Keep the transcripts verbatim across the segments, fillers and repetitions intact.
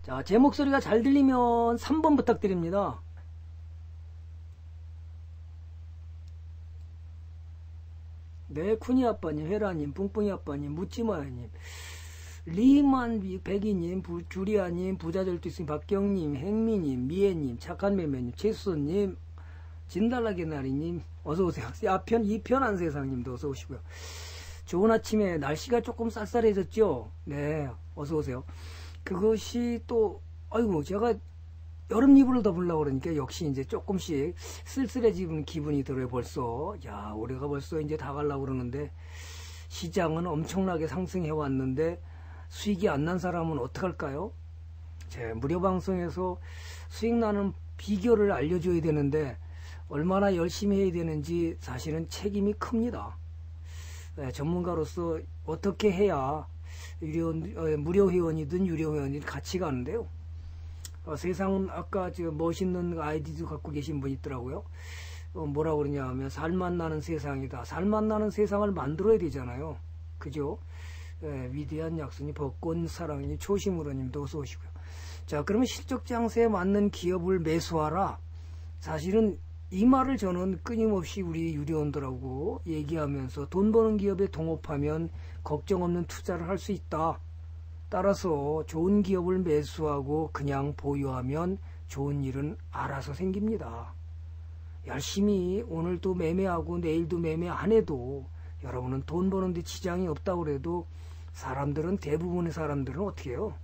자, 제 목소리가 잘 들리면 삼 번 부탁드립니다. 네, 쿠니 아빠님, 헤라님, 뿡뿡이 아빠님, 묻지마야님, 리만 백이님, 주리아님, 부자절도있으니 박경님, 행미님, 미애님, 착한 매매님, 최수선님, 진달라기 나리님, 어서오세요. 앞편, 이편 안세상님도 어서오시고요. 좋은 아침에 날씨가 조금 쌀쌀해졌죠? 네, 어서오세요. 그것이 또, 아이고, 제가 여름 이불을 덮으려고 그러니까 역시 이제 조금씩 쓸쓸해지는 기분이 들어요, 벌써. 야, 올해가 벌써 이제 다 가려고 그러는데, 시장은 엄청나게 상승해왔는데, 수익이 안 난 사람은 어떡할까요? 제 무료방송에서 수익 나는 비결을 알려줘야 되는데, 얼마나 열심히 해야 되는지 사실은 책임이 큽니다. 네, 전문가로서 어떻게 해야, 유료, 무료 회원이든 유료 회원이든 같이 가는데요. 어, 세상은 아까 지금 멋있는 아이디도 갖고 계신 분이 있더라고요. 어, 뭐라고 그러냐 하면 살맛 나는 세상이다. 살맛 나는 세상을 만들어야 되잖아요. 그죠? 예, 위대한 약수님, 벚꽃사랑님, 초심으로님도 어서 오시고요. 자, 그러면 실적장세에 맞는 기업을 매수하라. 사실은 이 말을 저는 끊임없이 우리 유료원들하고 얘기하면서 돈 버는 기업에 동업하면 걱정 없는 투자를 할 수 있다. 따라서 좋은 기업을 매수하고 그냥 보유하면 좋은 일은 알아서 생깁니다. 열심히 오늘도 매매하고 내일도 매매 안 해도 여러분은 돈 버는데 지장이 없다고 그래도 사람들은 대부분의 사람들은 어떻게 해요?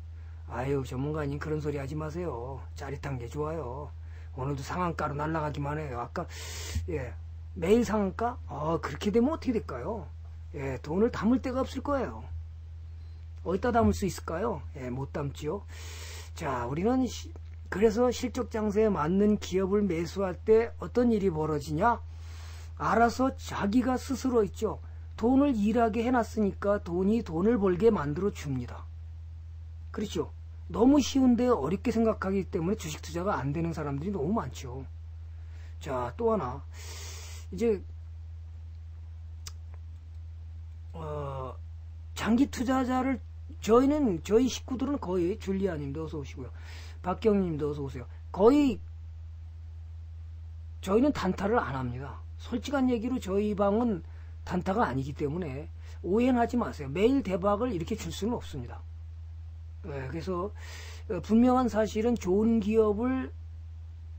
아유, 전문가님 그런 소리 하지 마세요. 짜릿한 게 좋아요. 오늘도 상한가로 날아가기만 해요. 아까 예, 매일 상한가? 아, 그렇게 되면 어떻게 될까요? 예, 돈을 담을 데가 없을 거예요. 어디다 담을 수 있을까요? 예, 못 담지요. 자, 우리는 시, 그래서 실적장세에 맞는 기업을 매수할 때 어떤 일이 벌어지냐? 알아서 자기가 스스로 있죠. 돈을 일하게 해놨으니까 돈이 돈을 벌게 만들어 줍니다. 그렇죠? 너무 쉬운데 어렵게 생각하기 때문에 주식 투자가 안 되는 사람들이 너무 많죠. 자, 또 하나. 이제 어, 장기 투자자를 저희는 저희 식구들은 거의 줄리아님도 어서 오시고요. 박경님도 어서 오세요. 거의 저희는 단타를 안 합니다. 솔직한 얘기로 저희 방은 단타가 아니기 때문에 오해는 하지 마세요. 매일 대박을 이렇게 줄 수는 없습니다. 네, 그래서 분명한 사실은 좋은 기업을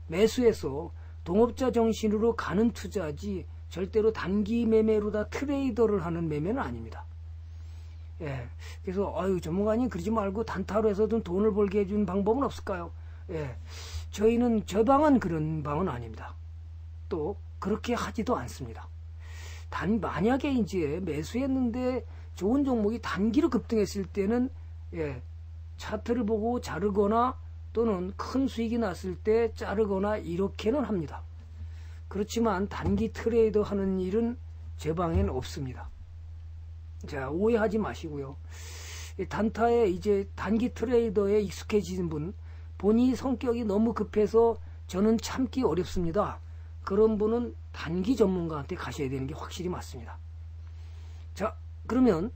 매수해서 동업자 정신으로 가는 투자지 절대로 단기 매매로 다 트레이더를 하는 매매는 아닙니다. 예, 그래서 아유 전문가님 그러지 말고 단타로 해서든 돈을 벌게 해준 방법은 없을까요? 예, 저희는 저 방은 그런 방은 아닙니다. 또 그렇게 하지도 않습니다. 단 만약에 이제 매수했는데 좋은 종목이 단기로 급등했을 때는 예, 차트를 보고 자르거나 또는 큰 수익이 났을 때 자르거나 이렇게는 합니다. 그렇지만 단기 트레이더 하는 일은 제 방에는 없습니다. 자, 오해하지 마시고요. 단타에 이제 단기 트레이더에 익숙해진 분, 본인이 성격이 너무 급해서 저는 참기 어렵습니다. 그런 분은 단기 전문가한테 가셔야 되는 게 확실히 맞습니다. 자, 그러면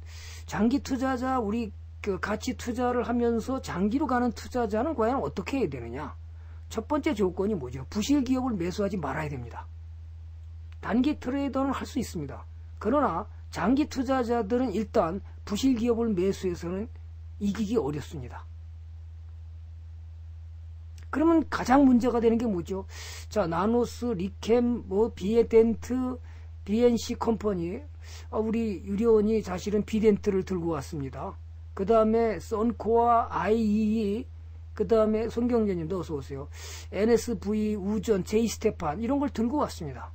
장기 투자자, 우리 그 같이 투자를 하면서 장기로 가는 투자자는 과연 어떻게 해야 되느냐? 첫 번째 조건이 뭐죠? 부실 기업을 매수하지 말아야 됩니다. 단기 트레이더는 할 수 있습니다. 그러나 장기 투자자들은 일단 부실 기업을 매수해서는 이기기 어렵습니다. 그러면 가장 문제가 되는 게 뭐죠? 자, 나노스, 리캠, 뭐 비에덴트, 비엔씨 컴퍼니, 아, 우리 유료원이 사실은 비덴트를 들고 왔습니다. 그 다음에 선코아, 아이이이, 그 다음에 손경재님도 어서 오세요. 엔에스브이, 우전, 제이스테판 이런 걸 들고 왔습니다.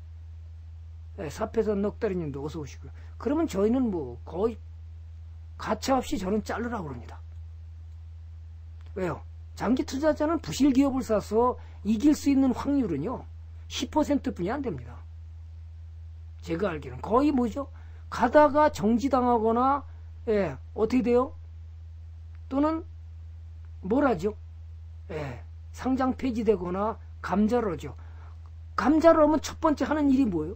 네, 사패선 넉다리님도 어서 오시고요. 그러면 저희는 뭐 거의 가차없이 저는 자르라고 합니다. 왜요? 장기 투자자는 부실 기업을 사서 이길 수 있는 확률은요 십 퍼센트뿐이 안 됩니다. 제가 알기로는 거의 뭐죠? 가다가 정지당하거나 예, 어떻게 돼요? 또는 뭐라죠? 예, 상장 폐지되거나 감자를 하죠. 감자를 하면 첫 번째 하는 일이 뭐예요?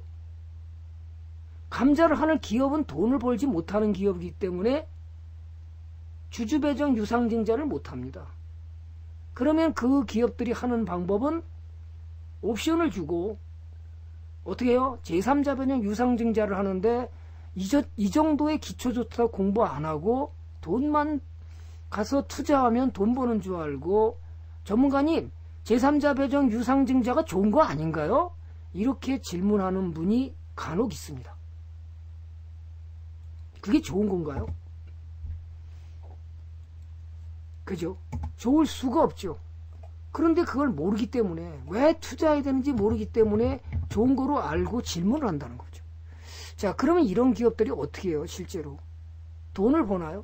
감자를 하는 기업은 돈을 벌지 못하는 기업이기 때문에 주주배정 유상증자를 못합니다. 그러면 그 기업들이 하는 방법은 옵션을 주고 어떻게 해요? 제삼자 변형 유상증자를 하는데 이, 저, 이 정도의 기초조차 공부 안 하고 돈만 가서 투자하면 돈 버는 줄 알고, 전문가님 제삼자 배정 유상증자가 좋은 거 아닌가요? 이렇게 질문하는 분이 간혹 있습니다. 그게 좋은 건가요? 그죠? 좋을 수가 없죠. 그런데 그걸 모르기 때문에, 왜 투자해야 되는지 모르기 때문에 좋은 거로 알고 질문을 한다는 거죠. 자, 그러면 이런 기업들이 어떻게 해요? 실제로 돈을 버나요?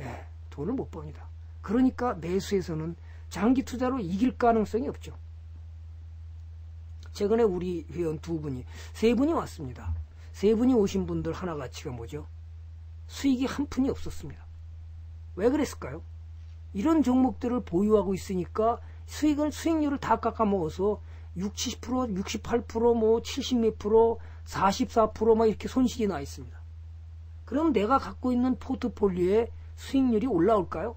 예, 돈을 못 법니다. 그러니까 매수에서는 장기 투자로 이길 가능성이 없죠. 최근에 우리 회원 두 분이, 세 분이 왔습니다. 세 분이 오신 분들 하나 가치가 뭐죠? 수익이 한 푼이 없었습니다. 왜 그랬을까요? 이런 종목들을 보유하고 있으니까 수익은, 수익률을 다 깎아먹어서 육십, 칠십 퍼센트, 육십팔 퍼센트, 뭐 칠십 몇 퍼센트, 사십사 퍼센트 막 이렇게 손실이 나 있습니다. 그럼 내가 갖고 있는 포트폴리오의 수익률이 올라올까요?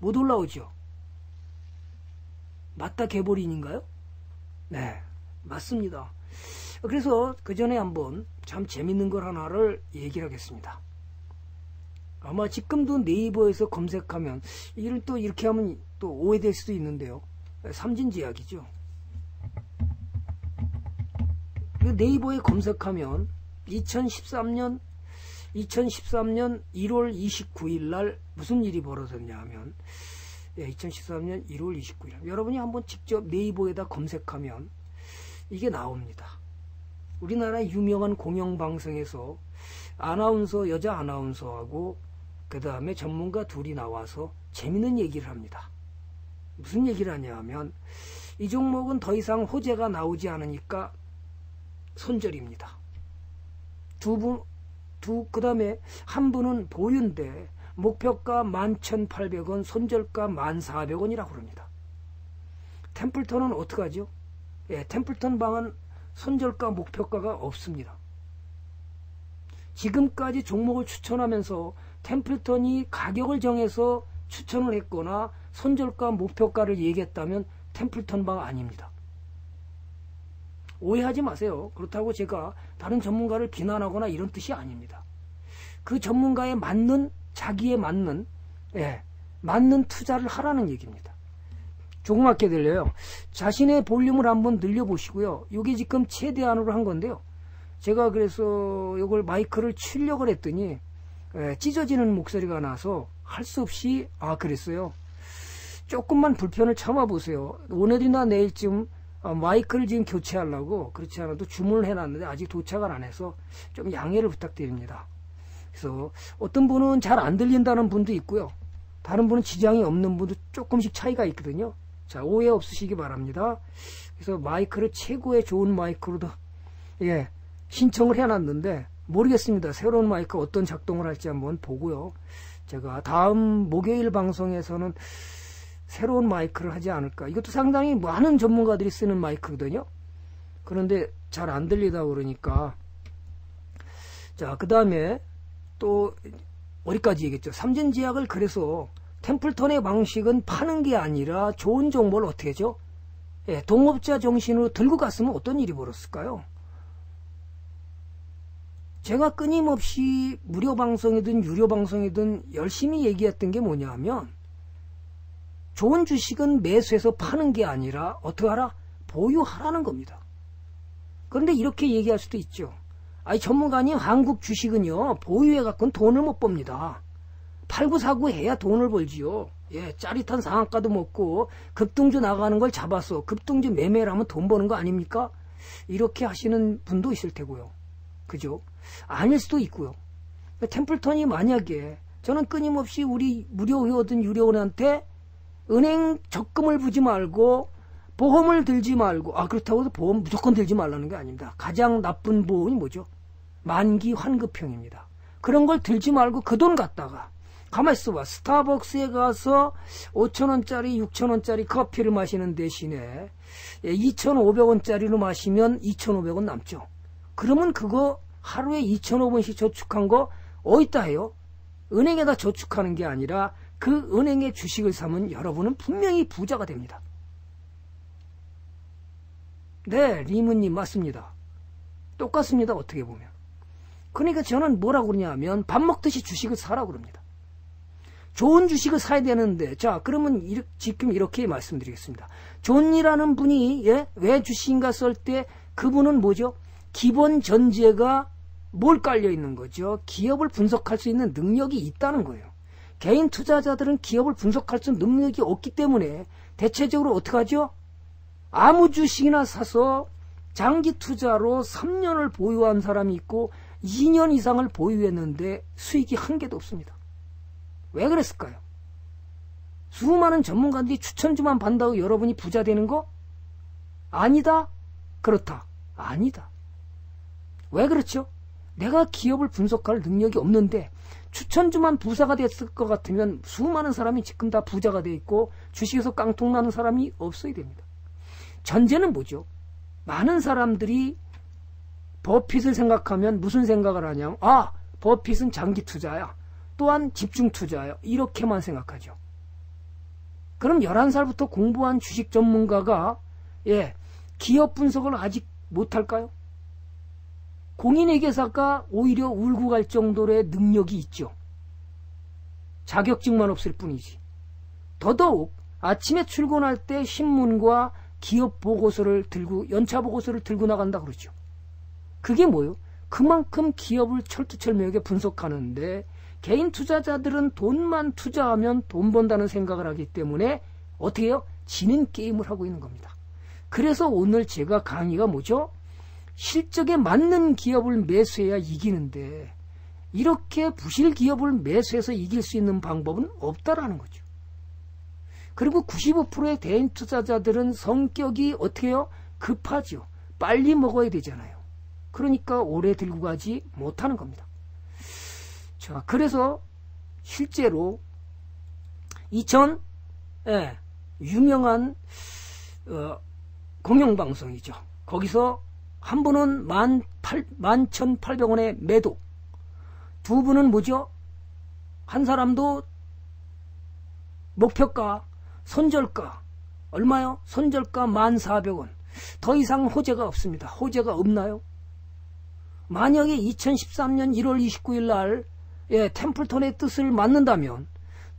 못 올라오죠. 맞다 개버린인가요? 네, 맞습니다. 그래서 그 전에 한번 참 재밌는 걸 하나를 얘기하겠습니다. 아마 지금도 네이버에서 검색하면, 이걸 또 이렇게 하면 또 오해될 수도 있는데요, 삼진제약이죠. 네이버에 검색하면 이천십삼 년 일월 이십구일 날 무슨 일이 벌어졌냐 하면, 예, 이천십삼 년 일월 이십구일 여러분이 한번 직접 네이버에다 검색하면 이게 나옵니다. 우리나라 유명한 공영방송에서 아나운서, 여자 아나운서하고 그 다음에 전문가 둘이 나와서 재밌는 얘기를 합니다. 무슨 얘기를 하냐 하면, 이 종목은 더 이상 호재가 나오지 않으니까 손절입니다. 두 분, 두, 그 다음에 한 분은 보유인데 목표가 만 천팔백 원, 손절가 만 사백 원이라고 그럽니다. 템플턴은 어떡하죠? 예, 템플턴 방은 손절가, 목표가가 없습니다. 지금까지 종목을 추천하면서 템플턴이 가격을 정해서 추천을 했거나 손절가, 목표가를 얘기했다면 템플턴 방 아닙니다. 오해하지 마세요. 그렇다고 제가 다른 전문가를 비난하거나 이런 뜻이 아닙니다. 그 전문가에 맞는, 자기에 맞는, 예, 맞는 투자를 하라는 얘기입니다. 조그맣게 들려요. 자신의 볼륨을 한번 늘려보시고요. 이게 지금 최대한으로 한 건데요. 제가 그래서 이걸 마이크를 치려고 했더니 예, 찢어지는 목소리가 나서 할 수 없이, 아 그랬어요. 조금만 불편을 참아보세요. 오늘이나 내일쯤 아, 마이크를 지금 교체하려고, 그렇지 않아도 주문을 해놨는데 아직 도착을 안 해서 좀 양해를 부탁드립니다. 그래서 어떤 분은 잘 안 들린다는 분도 있고요. 다른 분은 지장이 없는 분도 조금씩 차이가 있거든요. 자, 오해 없으시기 바랍니다. 그래서 마이크를 최고의 좋은 마이크로도 예, 신청을 해놨는데 모르겠습니다. 새로운 마이크 어떤 작동을 할지 한번 보고요. 제가 다음 목요일 방송에서는 새로운 마이크를 하지 않을까. 이것도 상당히 많은 전문가들이 쓰는 마이크거든요. 그런데 잘 안 들리다 그러니까. 자, 그 다음에 또 어디까지 얘기했죠? 삼진제약을, 그래서 템플턴의 방식은 파는 게 아니라 좋은 정보를 어떻게 하죠? 예, 동업자 정신으로 들고 갔으면 어떤 일이 벌었을까요? 제가 끊임없이 무료 방송이든 유료 방송이든 열심히 얘기했던 게 뭐냐 하면, 좋은 주식은 매수해서 파는 게 아니라 어떻게 하라? 보유하라는 겁니다. 그런데 이렇게 얘기할 수도 있죠. 아니 전문가님, 한국 주식은요 보유해갖고는 돈을 못 법니다. 팔고 사고 해야 돈을 벌지요. 예, 짜릿한 상한가도 먹고 급등주 나가는 걸 잡아서 급등주 매매를 하면 돈 버는 거 아닙니까? 이렇게 하시는 분도 있을 테고요. 그죠? 아닐 수도 있고요. 템플턴이 만약에, 저는 끊임없이 우리 무료 회원든 유료원한테 은행 적금을 부지 말고 보험을 들지 말고, 아 그렇다고 해서 보험 무조건 들지 말라는 게 아닙니다. 가장 나쁜 보험이 뭐죠? 만기 환급형입니다. 그런 걸 들지 말고 그 돈 갖다가 가만 있어봐, 스타벅스에 가서 오천 원짜리 육천 원짜리 커피를 마시는 대신에 이천오백 원짜리로 마시면 이천오백 원 남죠. 그러면 그거 하루에 이천오백 원씩 저축한 거 어디다 해요? 은행에다 저축하는 게 아니라 그 은행의 주식을 사면 여러분은 분명히 부자가 됩니다. 네, 리무님 맞습니다. 똑같습니다, 어떻게 보면. 그러니까 저는 뭐라고 그러냐 하면 밥 먹듯이 주식을 사라고 그럽니다. 좋은 주식을 사야 되는데, 자, 그러면 이렇게, 지금 이렇게 말씀드리겠습니다. 존이라는 분이, 예? 왜 주식인가 쓸 때 그분은 뭐죠? 기본 전제가 뭘 깔려 있는 거죠? 기업을 분석할 수 있는 능력이 있다는 거예요. 개인 투자자들은 기업을 분석할 수 있는 능력이 없기 때문에 대체적으로 어떻게 하죠? 아무 주식이나 사서 장기 투자로 삼 년을 보유한 사람이 있고 이 년 이상을 보유했는데 수익이 한 개도 없습니다. 왜 그랬을까요? 수많은 전문가들이 추천주만 반다고 여러분이 부자 되는 거? 아니다? 그렇다. 아니다. 왜 그렇죠? 내가 기업을 분석할 능력이 없는데 추천주만 부자가 됐을 것 같으면 수많은 사람이 지금 다 부자가 돼 있고 주식에서 깡통나는 사람이 없어야 됩니다. 전제는 뭐죠? 많은 사람들이 버핏을 생각하면 무슨 생각을 하냐면 아! 버핏은 장기 투자야. 또한 집중투자예요. 이렇게만 생각하죠. 그럼 열한 살부터 공부한 주식 전문가가 예, 기업 분석을 아직 못할까요? 공인회계사가 오히려 울고 갈 정도의 능력이 있죠. 자격증만 없을 뿐이지. 더더욱 아침에 출근할 때 신문과 기업 보고서를 들고 연차 보고서를 들고 나간다 그러죠. 그게 뭐예요? 그만큼 기업을 철두철미하게 분석하는데 개인 투자자들은 돈만 투자하면 돈 번다는 생각을 하기 때문에 어떻게 해요? 지는 게임을 하고 있는 겁니다. 그래서 오늘 제가 강의가 뭐죠? 실적에 맞는 기업을 매수해야 이기는데 이렇게 부실 기업을 매수해서 이길 수 있는 방법은 없다라는 거죠. 그리고 구십오 퍼센트의 개인 투자자들은 성격이 어떻게 해요? 급하죠. 빨리 먹어야 되잖아요. 그러니까 오래 들고 가지 못하는 겁니다. 자, 그래서 실제로 이천 예, 유명한 어, 공영방송이죠. 거기서 한 분은 만 천팔백 원에 매도, 두 분은 뭐죠? 한 사람도 목표가, 손절가, 얼마요? 손절가 만 사백 원. 더 이상 호재가 없습니다. 호재가 없나요? 만약에 이천십삼 년 일 월 이십구 일 날 예, 템플턴의 뜻을 맞는다면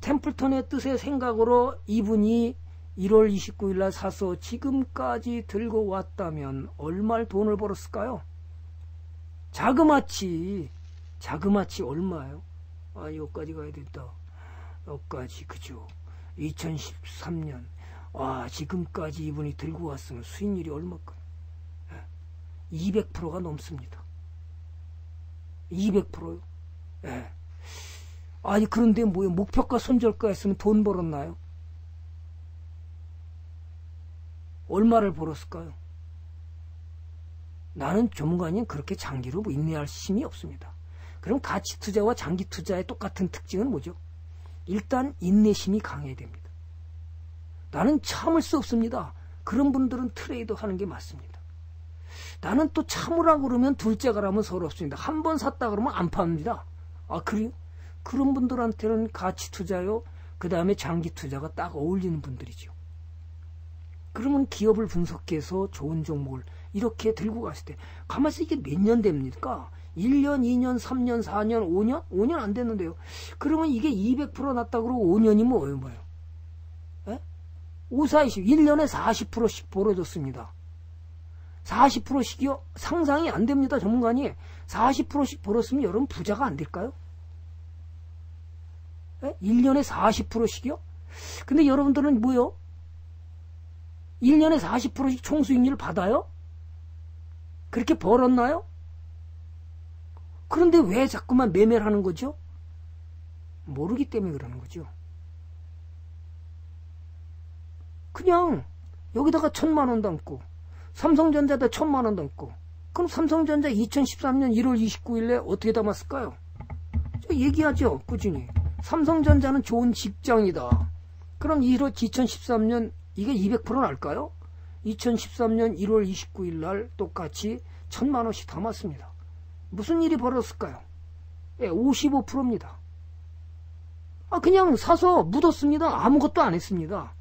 템플턴의 뜻의 생각으로 이분이 일 월 이십구 일 날 사서 지금까지 들고 왔다면 얼마를 돈을 벌었을까요? 자그마치 자그마치 얼마예요? 아, 여기까지 가야 된다. 여기까지 그죠? 이천십삼 년 아, 지금까지 이분이 들고 왔으면 수익률이 얼마일까요? 예, 이백 퍼센트가 넘습니다. 이백 퍼센트요? 예. 아니 그런데 뭐예요? 목표가 손절가 했으면 돈 벌었나요? 얼마를 벌었을까요? 나는 전문가님 그렇게 장기로 인내할 힘이 없습니다. 그럼 가치투자와 장기투자의 똑같은 특징은 뭐죠? 일단 인내심이 강해야 됩니다. 나는 참을 수 없습니다. 그런 분들은 트레이더 하는 게 맞습니다. 나는 또 참으라고 그러면 둘째가 라면 서럽습니다. 한 번 샀다 그러면 안 팝니다. 아, 그래요? 그런 분들한테는 가치 투자요. 그 다음에 장기 투자가 딱 어울리는 분들이죠. 그러면 기업을 분석해서 좋은 종목을 이렇게 들고 갔을 때, 가만있어 이게 몇 년 됩니까? 일 년, 이 년, 삼 년, 사 년, 오 년? 오 년 안 됐는데요. 그러면 이게 이백 퍼센트 났다 그러고 오 년이면 얼마예요? 예? 오, 사, 이십. 일 년에 사십 퍼센트씩 벌어졌습니다. 사십 퍼센트씩이요? 상상이 안 됩니다, 전문가님. 사십 퍼센트씩 벌었으면 여러분 부자가 안 될까요? 예? 일 년에 사십 퍼센트씩이요? 근데 여러분들은 뭐요? 일 년에 사십 퍼센트씩 총수익률 받아요? 그렇게 벌었나요? 그런데 왜 자꾸만 매매를 하는 거죠? 모르기 때문에 그러는 거죠. 그냥 여기다가 천만 원 담고 삼성전자에다 천만 원 담고 그럼 삼성전자 이천십삼 년 일 월 이십구 일에 어떻게 담았을까요? 저 얘기하죠. 꾸준히. 삼성전자는 좋은 직장이다. 그럼 일 월 이천십삼 년 이게 이백 퍼센트 날까요? 이천십삼 년 일 월 이십구 일 날 똑같이 천만 원씩 담았습니다. 무슨 일이 벌어졌을까요? 예, 오십오 퍼센트입니다. 아, 그냥 사서 묻었습니다. 아무것도 안 했습니다.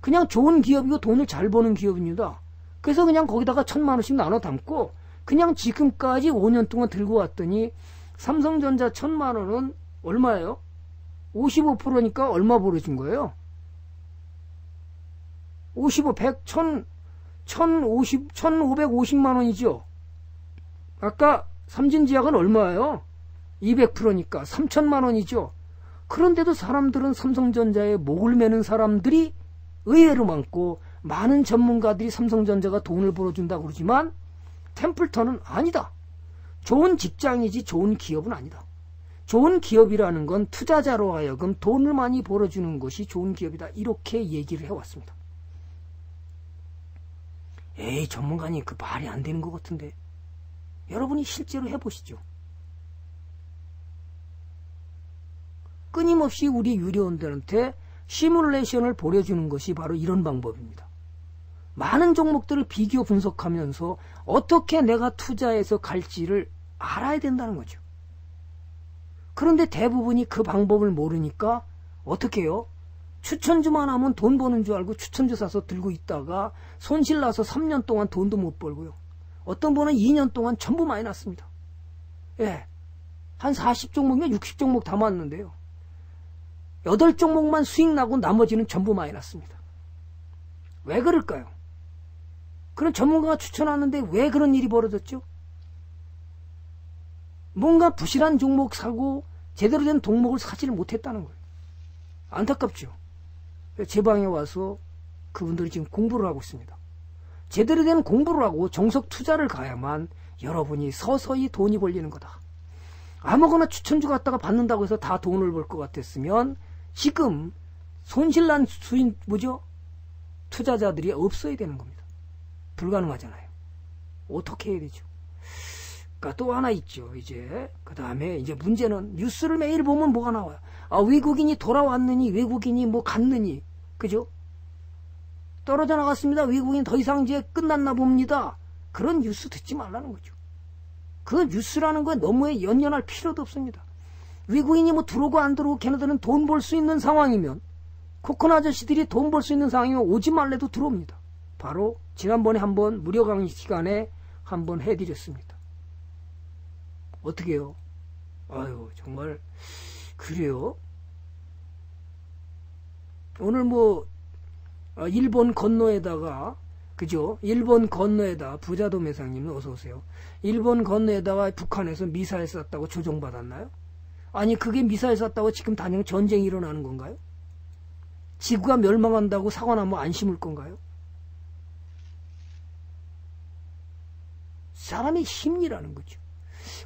그냥 좋은 기업이고 돈을 잘 버는 기업입니다. 그래서 그냥 거기다가 천만 원씩 나눠 담고 그냥 지금까지 오 년 동안 들고 왔더니 삼성전자 천만 원은 얼마예요? 오십오 퍼센트니까 얼마 벌어준 거예요? 오십오, 백, 천, 천오십, 천오백오십만 원이죠. 아까 삼진제약은 얼마예요? 이백 퍼센트니까 삼천만 원이죠. 그런데도 사람들은 삼성전자에 목을 매는 사람들이 의외로 많고, 많은 전문가들이 삼성전자가 돈을 벌어준다고 그러지만 템플턴은 아니다. 좋은 직장이지 좋은 기업은 아니다. 좋은 기업이라는 건 투자자로 하여금 돈을 많이 벌어주는 것이 좋은 기업이다. 이렇게 얘기를 해왔습니다. 에이, 전문가님, 그 말이 안 되는 것 같은데. 여러분이 실제로 해보시죠. 끊임없이 우리 유료원들한테 시뮬레이션을 보여주는 것이 바로 이런 방법입니다. 많은 종목들을 비교 분석하면서 어떻게 내가 투자해서 갈지를 알아야 된다는 거죠. 그런데 대부분이 그 방법을 모르니까 어떻게 해요? 추천주만 하면 돈 버는 줄 알고 추천주 사서 들고 있다가 손실나서 삼 년 동안 돈도 못 벌고요. 어떤 분은 이 년 동안 전부 마이너스입니다. 예, 한 사십 종목이면 육십 종목 다 맞는데요. 여덟 종목만 수익 나고 나머지는 전부 마이너스입니다. 왜 그럴까요? 그럼 전문가가 추천하는데 왜 그런 일이 벌어졌죠? 뭔가 부실한 종목 사고 제대로 된 종목을 사지를 못했다는 거예요. 안타깝죠. 제 방에 와서 그분들이 지금 공부를 하고 있습니다. 제대로 된 공부를 하고 정석 투자를 가야만 여러분이 서서히 돈이 벌리는 거다. 아무거나 추천주 갖다가 받는다고 해서 다 돈을 벌 것 같았으면 지금 손실난 수인 뭐죠? 투자자들이 없어야 되는 겁니다. 불가능하잖아요. 어떻게 해야 되죠? 그러니까 또 하나 있죠. 이제 그 다음에 이제 문제는 뉴스를 매일 보면 뭐가 나와요? 아, 외국인이 돌아왔느니, 외국인이 뭐 갔느니, 그죠? 떨어져 나갔습니다. 외국인 더 이상 이제 끝났나 봅니다. 그런 뉴스 듣지 말라는 거죠. 그 뉴스라는 거에 너무 연연할 필요도 없습니다. 외국인이 뭐 들어오고 안 들어오고 걔네들은 돈 벌 수 있는 상황이면, 코코넛 아저씨들이 돈 벌 수 있는 상황이면 오지 말래도 들어옵니다. 바로 지난번에 한번 무료 강의 시간에 한번 해드렸습니다. 어떻게 해요? 아유, 정말 그래요? 오늘 뭐 일본 건너에다가, 그죠? 일본 건너에다, 부자돔 회장님 어서오세요. 일본 건너에다가 북한에서 미사일 쐈다고 조정받았나요? 아니, 그게 미사일 쐈다고 지금 단연 전쟁이 일어나는 건가요? 지구가 멸망한다고 사과나무 안 심을 건가요? 사람의 심리라는 거죠.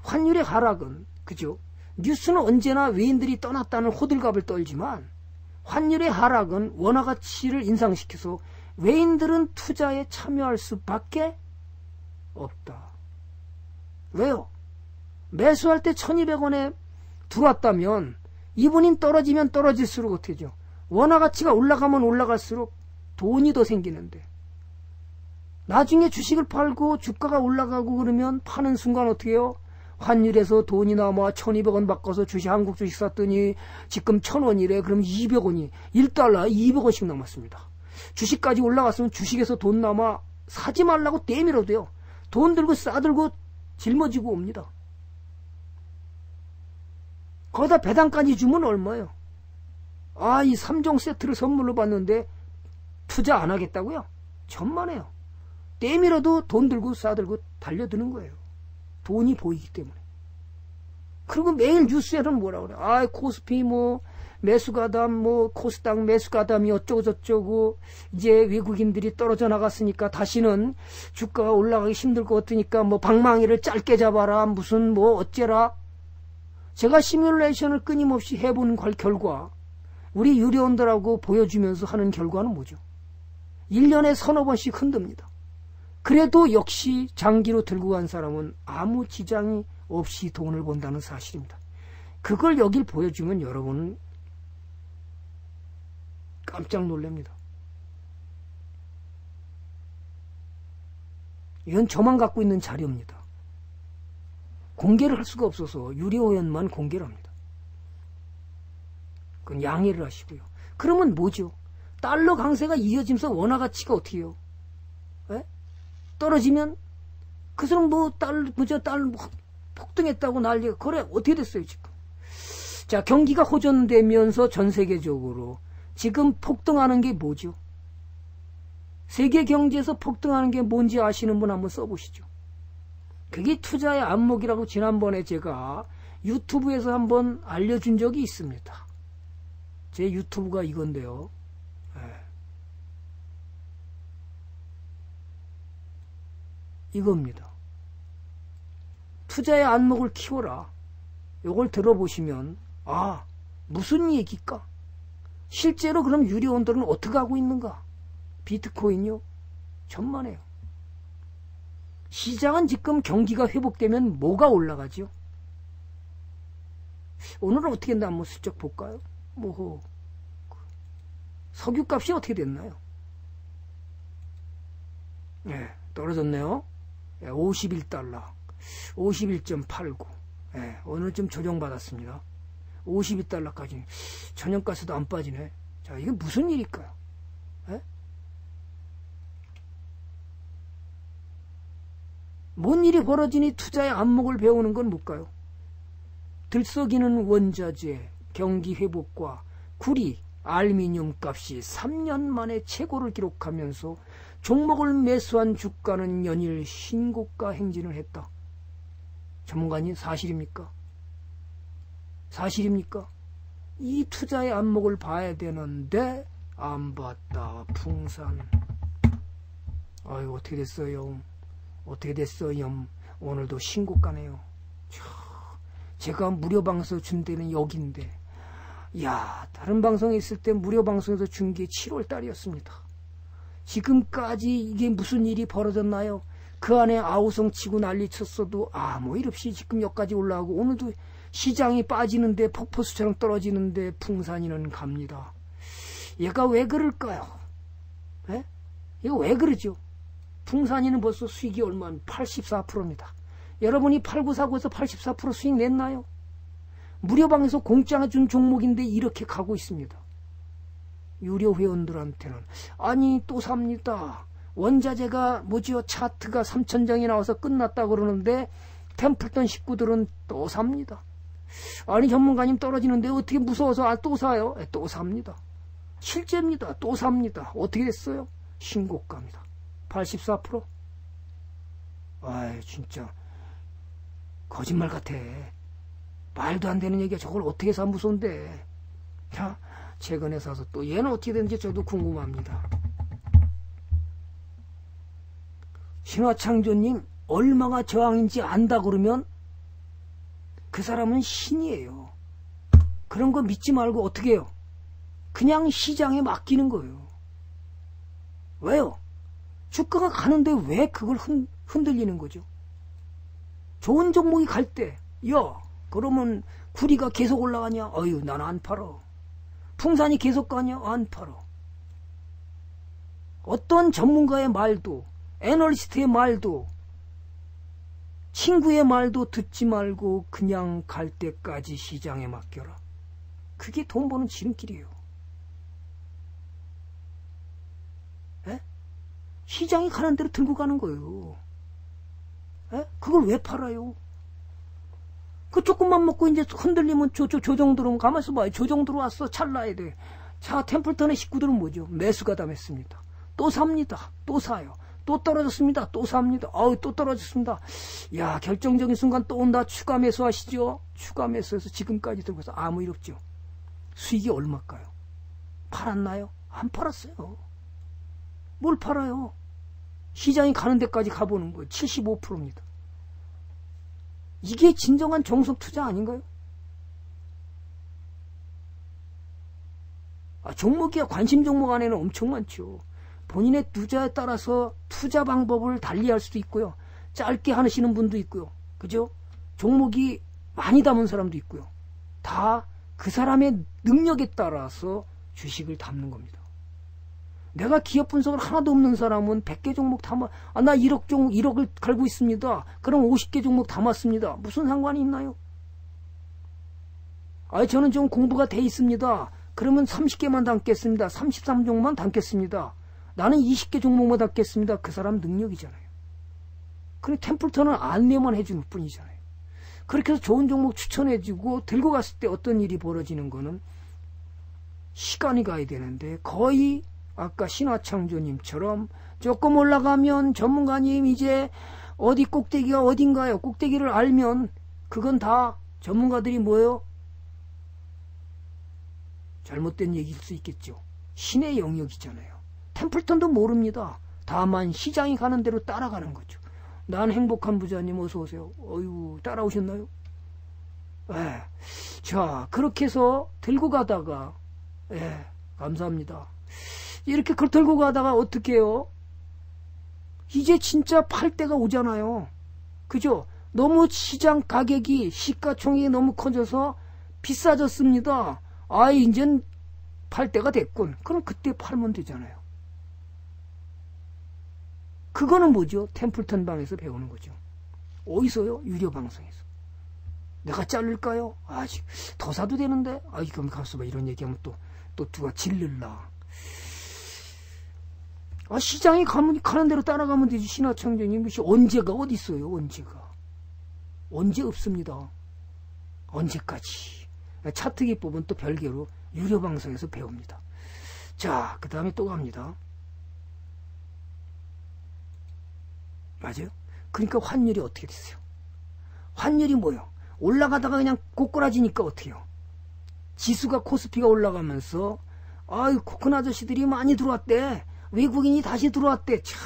환율의 하락은, 그죠? 뉴스는 언제나 외인들이 떠났다는 호들갑을 떨지만, 환율의 하락은 원화 가치를 인상시켜서 외인들은 투자에 참여할 수밖에 없다. 왜요? 매수할 때 천이백 원에 들어왔다면 이분이 떨어지면 떨어질수록 어떻게 되죠? 원화 가치가 올라가면 올라갈수록 돈이 더 생기는데, 나중에 주식을 팔고 주가가 올라가고 그러면 파는 순간 어떻게 해요? 환율에서 돈이 남아 천이백 원 바꿔서 주식, 한국 주식 샀더니 지금 천 원이래. 그럼 이백 원이, 일 달러 이백 원씩 남았습니다. 주식까지 올라갔으면 주식에서 돈 남아 사지 말라고 때밀어도요, 돈 들고 싸들고 짊어지고 옵니다. 거기다 배당까지 주면 얼마예요? 아, 이 삼 종 세트를 선물로 받는데 투자 안 하겠다고요? 천만에요. 때밀어도 돈 들고 싸들고 달려드는 거예요. 돈이 보이기 때문에. 그리고 매일 뉴스에는 뭐라 그래? 아, 코스피 뭐 매수가담, 뭐 코스닥 매수가담이 어쩌고저쩌고, 이제 외국인들이 떨어져 나갔으니까 다시는 주가가 올라가기 힘들 것 같으니까 뭐 방망이를 짧게 잡아라, 무슨 뭐 어째라. 제가 시뮬레이션을 끊임없이 해보는 결과, 우리 유료원들하고 보여주면서 하는 결과는 뭐죠? 일 년에 서너 번씩 흔듭니다. 그래도 역시 장기로 들고 간 사람은 아무 지장이 없이 돈을 번다는 사실입니다. 그걸 여길 보여주면 여러분은 깜짝 놀랍니다. 이건 저만 갖고 있는 자료입니다. 공개를 할 수가 없어서 유료 회원만 공개를 합니다. 그건 양해를 하시고요. 그러면 뭐죠? 달러 강세가 이어지면서 원화 가치가 어떻게 해요? 예? 떨어지면 그 사람 뭐 달러, 뭐죠? 달러 폭등했다고 난리가. 그래, 어떻게 됐어요, 지금? 자, 경기가 호전되면서 전 세계적으로 지금 폭등하는 게 뭐죠? 세계 경제에서 폭등하는 게 뭔지 아시는 분 한번 써보시죠. 그게 투자의 안목이라고 지난번에 제가 유튜브에서 한번 알려준 적이 있습니다. 제 유튜브가 이건데요. 이겁니다. 투자의 안목을 키워라. 요걸 들어보시면 아, 무슨 얘기일까? 실제로 그럼 유료원들은 어떻게 하고 있는가? 비트코인요? 천만에요. 시장은 지금 경기가 회복되면 뭐가 올라가죠? 오늘은 어떻게 했나 한번 슬쩍 볼까요? 뭐 석유값이 어떻게 됐나요? 예, 떨어졌네요. 예, 오십일 달러, 오십일 점 팔구. 예, 오늘 좀 조정받았습니다. 오십이 달러까지. 전용가스도 안 빠지네. 자, 이게 무슨 일일까요? 예? 뭔 일이 벌어지니 투자의 안목을 배우는 건 뭘까요? 들썩이는 원자재, 경기 회복과 구리, 알루미늄 값이 삼 년 만에 최고를 기록하면서 종목을 매수한 주가는 연일 신고가 행진을 했다. 전문가님, 사실입니까? 사실입니까? 이 투자의 안목을 봐야 되는데 안 봤다. 풍산. 아유, 어떻게 됐어요? 어떻게 됐어요? 오늘도 신고가네요. 제가 무료방송 준 때는 여긴데, 이야, 다른 방송에 있을 때 무료방송에서 준 게 칠월 달이었습니다. 지금까지 이게 무슨 일이 벌어졌나요? 그 안에 아우성 치고 난리 쳤어도 아무 일 없이 지금 여기까지 올라오고, 오늘도 시장이 빠지는데 폭포수처럼 떨어지는데 풍산이는 갑니다. 얘가 왜 그럴까요? 예? 이거 왜 그러죠? 풍산이는 벌써 수익이 얼마? 팔십사 퍼센트입니다. 여러분이 팔구사구에서 팔십사 퍼센트 수익 냈나요? 무료방에서 공짜 준 종목인데 이렇게 가고 있습니다. 유료 회원들한테는 아니 또 삽니다. 원자재가 뭐지요? 차트가 삼천 장이 나와서 끝났다 그러는데 템플턴 식구들은 또 삽니다. 아니 전문가님 떨어지는데 어떻게 무서워서 아, 또 사요? 네, 또 삽니다. 실제입니다. 또 삽니다. 어떻게 됐어요? 신고가입니다. 팔십사 퍼센트. 아이 진짜 거짓말 같아. 말도 안 되는 얘기야. 저걸 어떻게 사 무서운데. 자, 최근에 사서 또 얘는 어떻게 되는지 저도 궁금합니다. 신화창조님, 얼마가 저항인지 안다 그러면 그 사람은 신이에요. 그런 거 믿지 말고 어떻게 해요? 그냥 시장에 맡기는 거예요. 왜요? 주가가 가는데 왜 그걸 흔, 흔들리는 거죠? 좋은 종목이 갈 때, 야, 그러면 구리가 계속 올라가냐? 어휴, 난 안 팔어. 풍산이 계속 가냐? 안 팔어. 어떤 전문가의 말도, 애널리스트의 말도, 친구의 말도 듣지 말고 그냥 갈 때까지 시장에 맡겨라. 그게 돈 버는 지름길이에요. 에? 시장이 가는 대로 들고 가는 거예요. 에? 그걸 왜 팔아요? 그 조금만 먹고 이제 흔들리면 조, 조, 조정 들어오면 가만있어 봐요. 조정 들어왔어. 찰나야 돼. 자, 템플턴의 식구들은 뭐죠? 매수가 담했습니다. 또 삽니다. 또 사요. 또 떨어졌습니다. 또 삽니다. 아우, 또 떨어졌습니다. 야, 결정적인 순간 또 온다. 추가 매수하시죠. 추가 매수해서 지금까지 들고 가서 아무 일 없죠. 수익이 얼마일까요? 팔았나요? 안 팔았어요. 뭘 팔아요? 시장이 가는 데까지 가보는 거예요. 칠십오 퍼센트입니다. 이게 진정한 정석 투자 아닌가요? 아, 종목이야 관심 종목 안에는 엄청 많죠. 본인의 투자에 따라서 투자 방법을 달리할 수도 있고요. 짧게 하시는 분도 있고요. 그죠? 종목이 많이 담은 사람도 있고요. 다 그 사람의 능력에 따라서 주식을 담는 겁니다. 내가 기업 분석을 하나도 없는 사람은 백 개 종목 담아, 아, 나 일억 종목, 일억을 갈고 있습니다. 그럼 오십 개 종목 담았습니다. 무슨 상관이 있나요? 아, 저는 좀 공부가 돼 있습니다. 그러면 삼십 개만 담겠습니다. 삼십삼 종목만 담겠습니다. 나는 이십 개 종목만 담겠습니다. 그 사람 능력이잖아요. 그런데 템플턴은 안내만 해주는 뿐이잖아요. 그렇게 해서 좋은 종목 추천해주고 들고 갔을 때 어떤 일이 벌어지는 거는 시간이 가야 되는데, 거의 아까 신화창조님처럼 조금 올라가면 전문가님 이제 어디 꼭대기가 어딘가요? 꼭대기를 알면 그건 다 전문가들이 뭐예요? 잘못된 얘기일 수 있겠죠. 신의 영역이잖아요. 템플턴도 모릅니다. 다만 시장이 가는 대로 따라가는 거죠. 난 행복한 부자님 어서오세요. 어휴, 따라오셨나요? 예. 자, 그렇게 해서 들고 가다가, 예, 감사합니다. 이렇게 그걸 들고 가다가 어떻게 해요? 이제 진짜 팔 때가 오잖아요. 그죠? 너무 시장 가격이 시가총액이 너무 커져서 비싸졌습니다. 아이, 이젠 팔 때가 됐군. 그럼 그때 팔면 되잖아요. 그거는 뭐죠? 템플턴 방에서 배우는 거죠. 어디서요? 유료 방송에서. 내가 자를까요? 아, 더 사도 되는데? 아이, 그럼 가서 봐. 이런 얘기하면 또, 또 누가 질릴라. 아, 시장이 가면, 가는 대로 따라가면 되지. 신화창조님, 언제가 어디 있어요? 언제가? 언제 없습니다. 언제까지? 차트 기법은 또 별개로 유료 방송에서 배웁니다. 자, 그 다음에 또 갑니다. 맞아요? 그러니까 환율이 어떻게 됐어요? 환율이 뭐예요? 올라가다가 그냥 꼬꾸라지니까 어때요? 지수가, 코스피가 올라가면서, 아유, 코큰 아저씨들이 많이 들어왔대. 외국인이 다시 들어왔대. 차,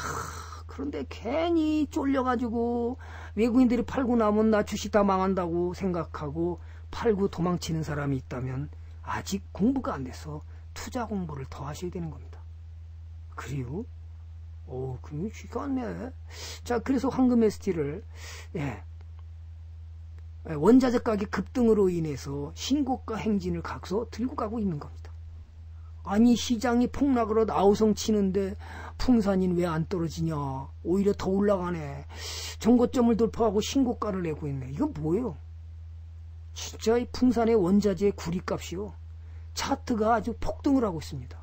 그런데 괜히 쫄려가지고 외국인들이 팔고 나면 나 주식 다 망한다고 생각하고 팔고 도망치는 사람이 있다면 아직 공부가 안 돼서 투자 공부를 더 하셔야 되는 겁니다. 그리고 오, 그게 희한하네. 자, 그래서 황금 에스티를, 예, 원자재 가격 급등으로 인해서 신고가 행진을 각서 들고 가고 있는 겁니다. 아니, 시장이 폭락으로 아우성 치는데 풍산인 왜 안 떨어지냐? 오히려 더 올라가네. 전고점을 돌파하고 신고가를 내고 있네. 이건 뭐예요? 진짜 이 풍산의 원자재 구리값이요, 차트가 아주 폭등을 하고 있습니다.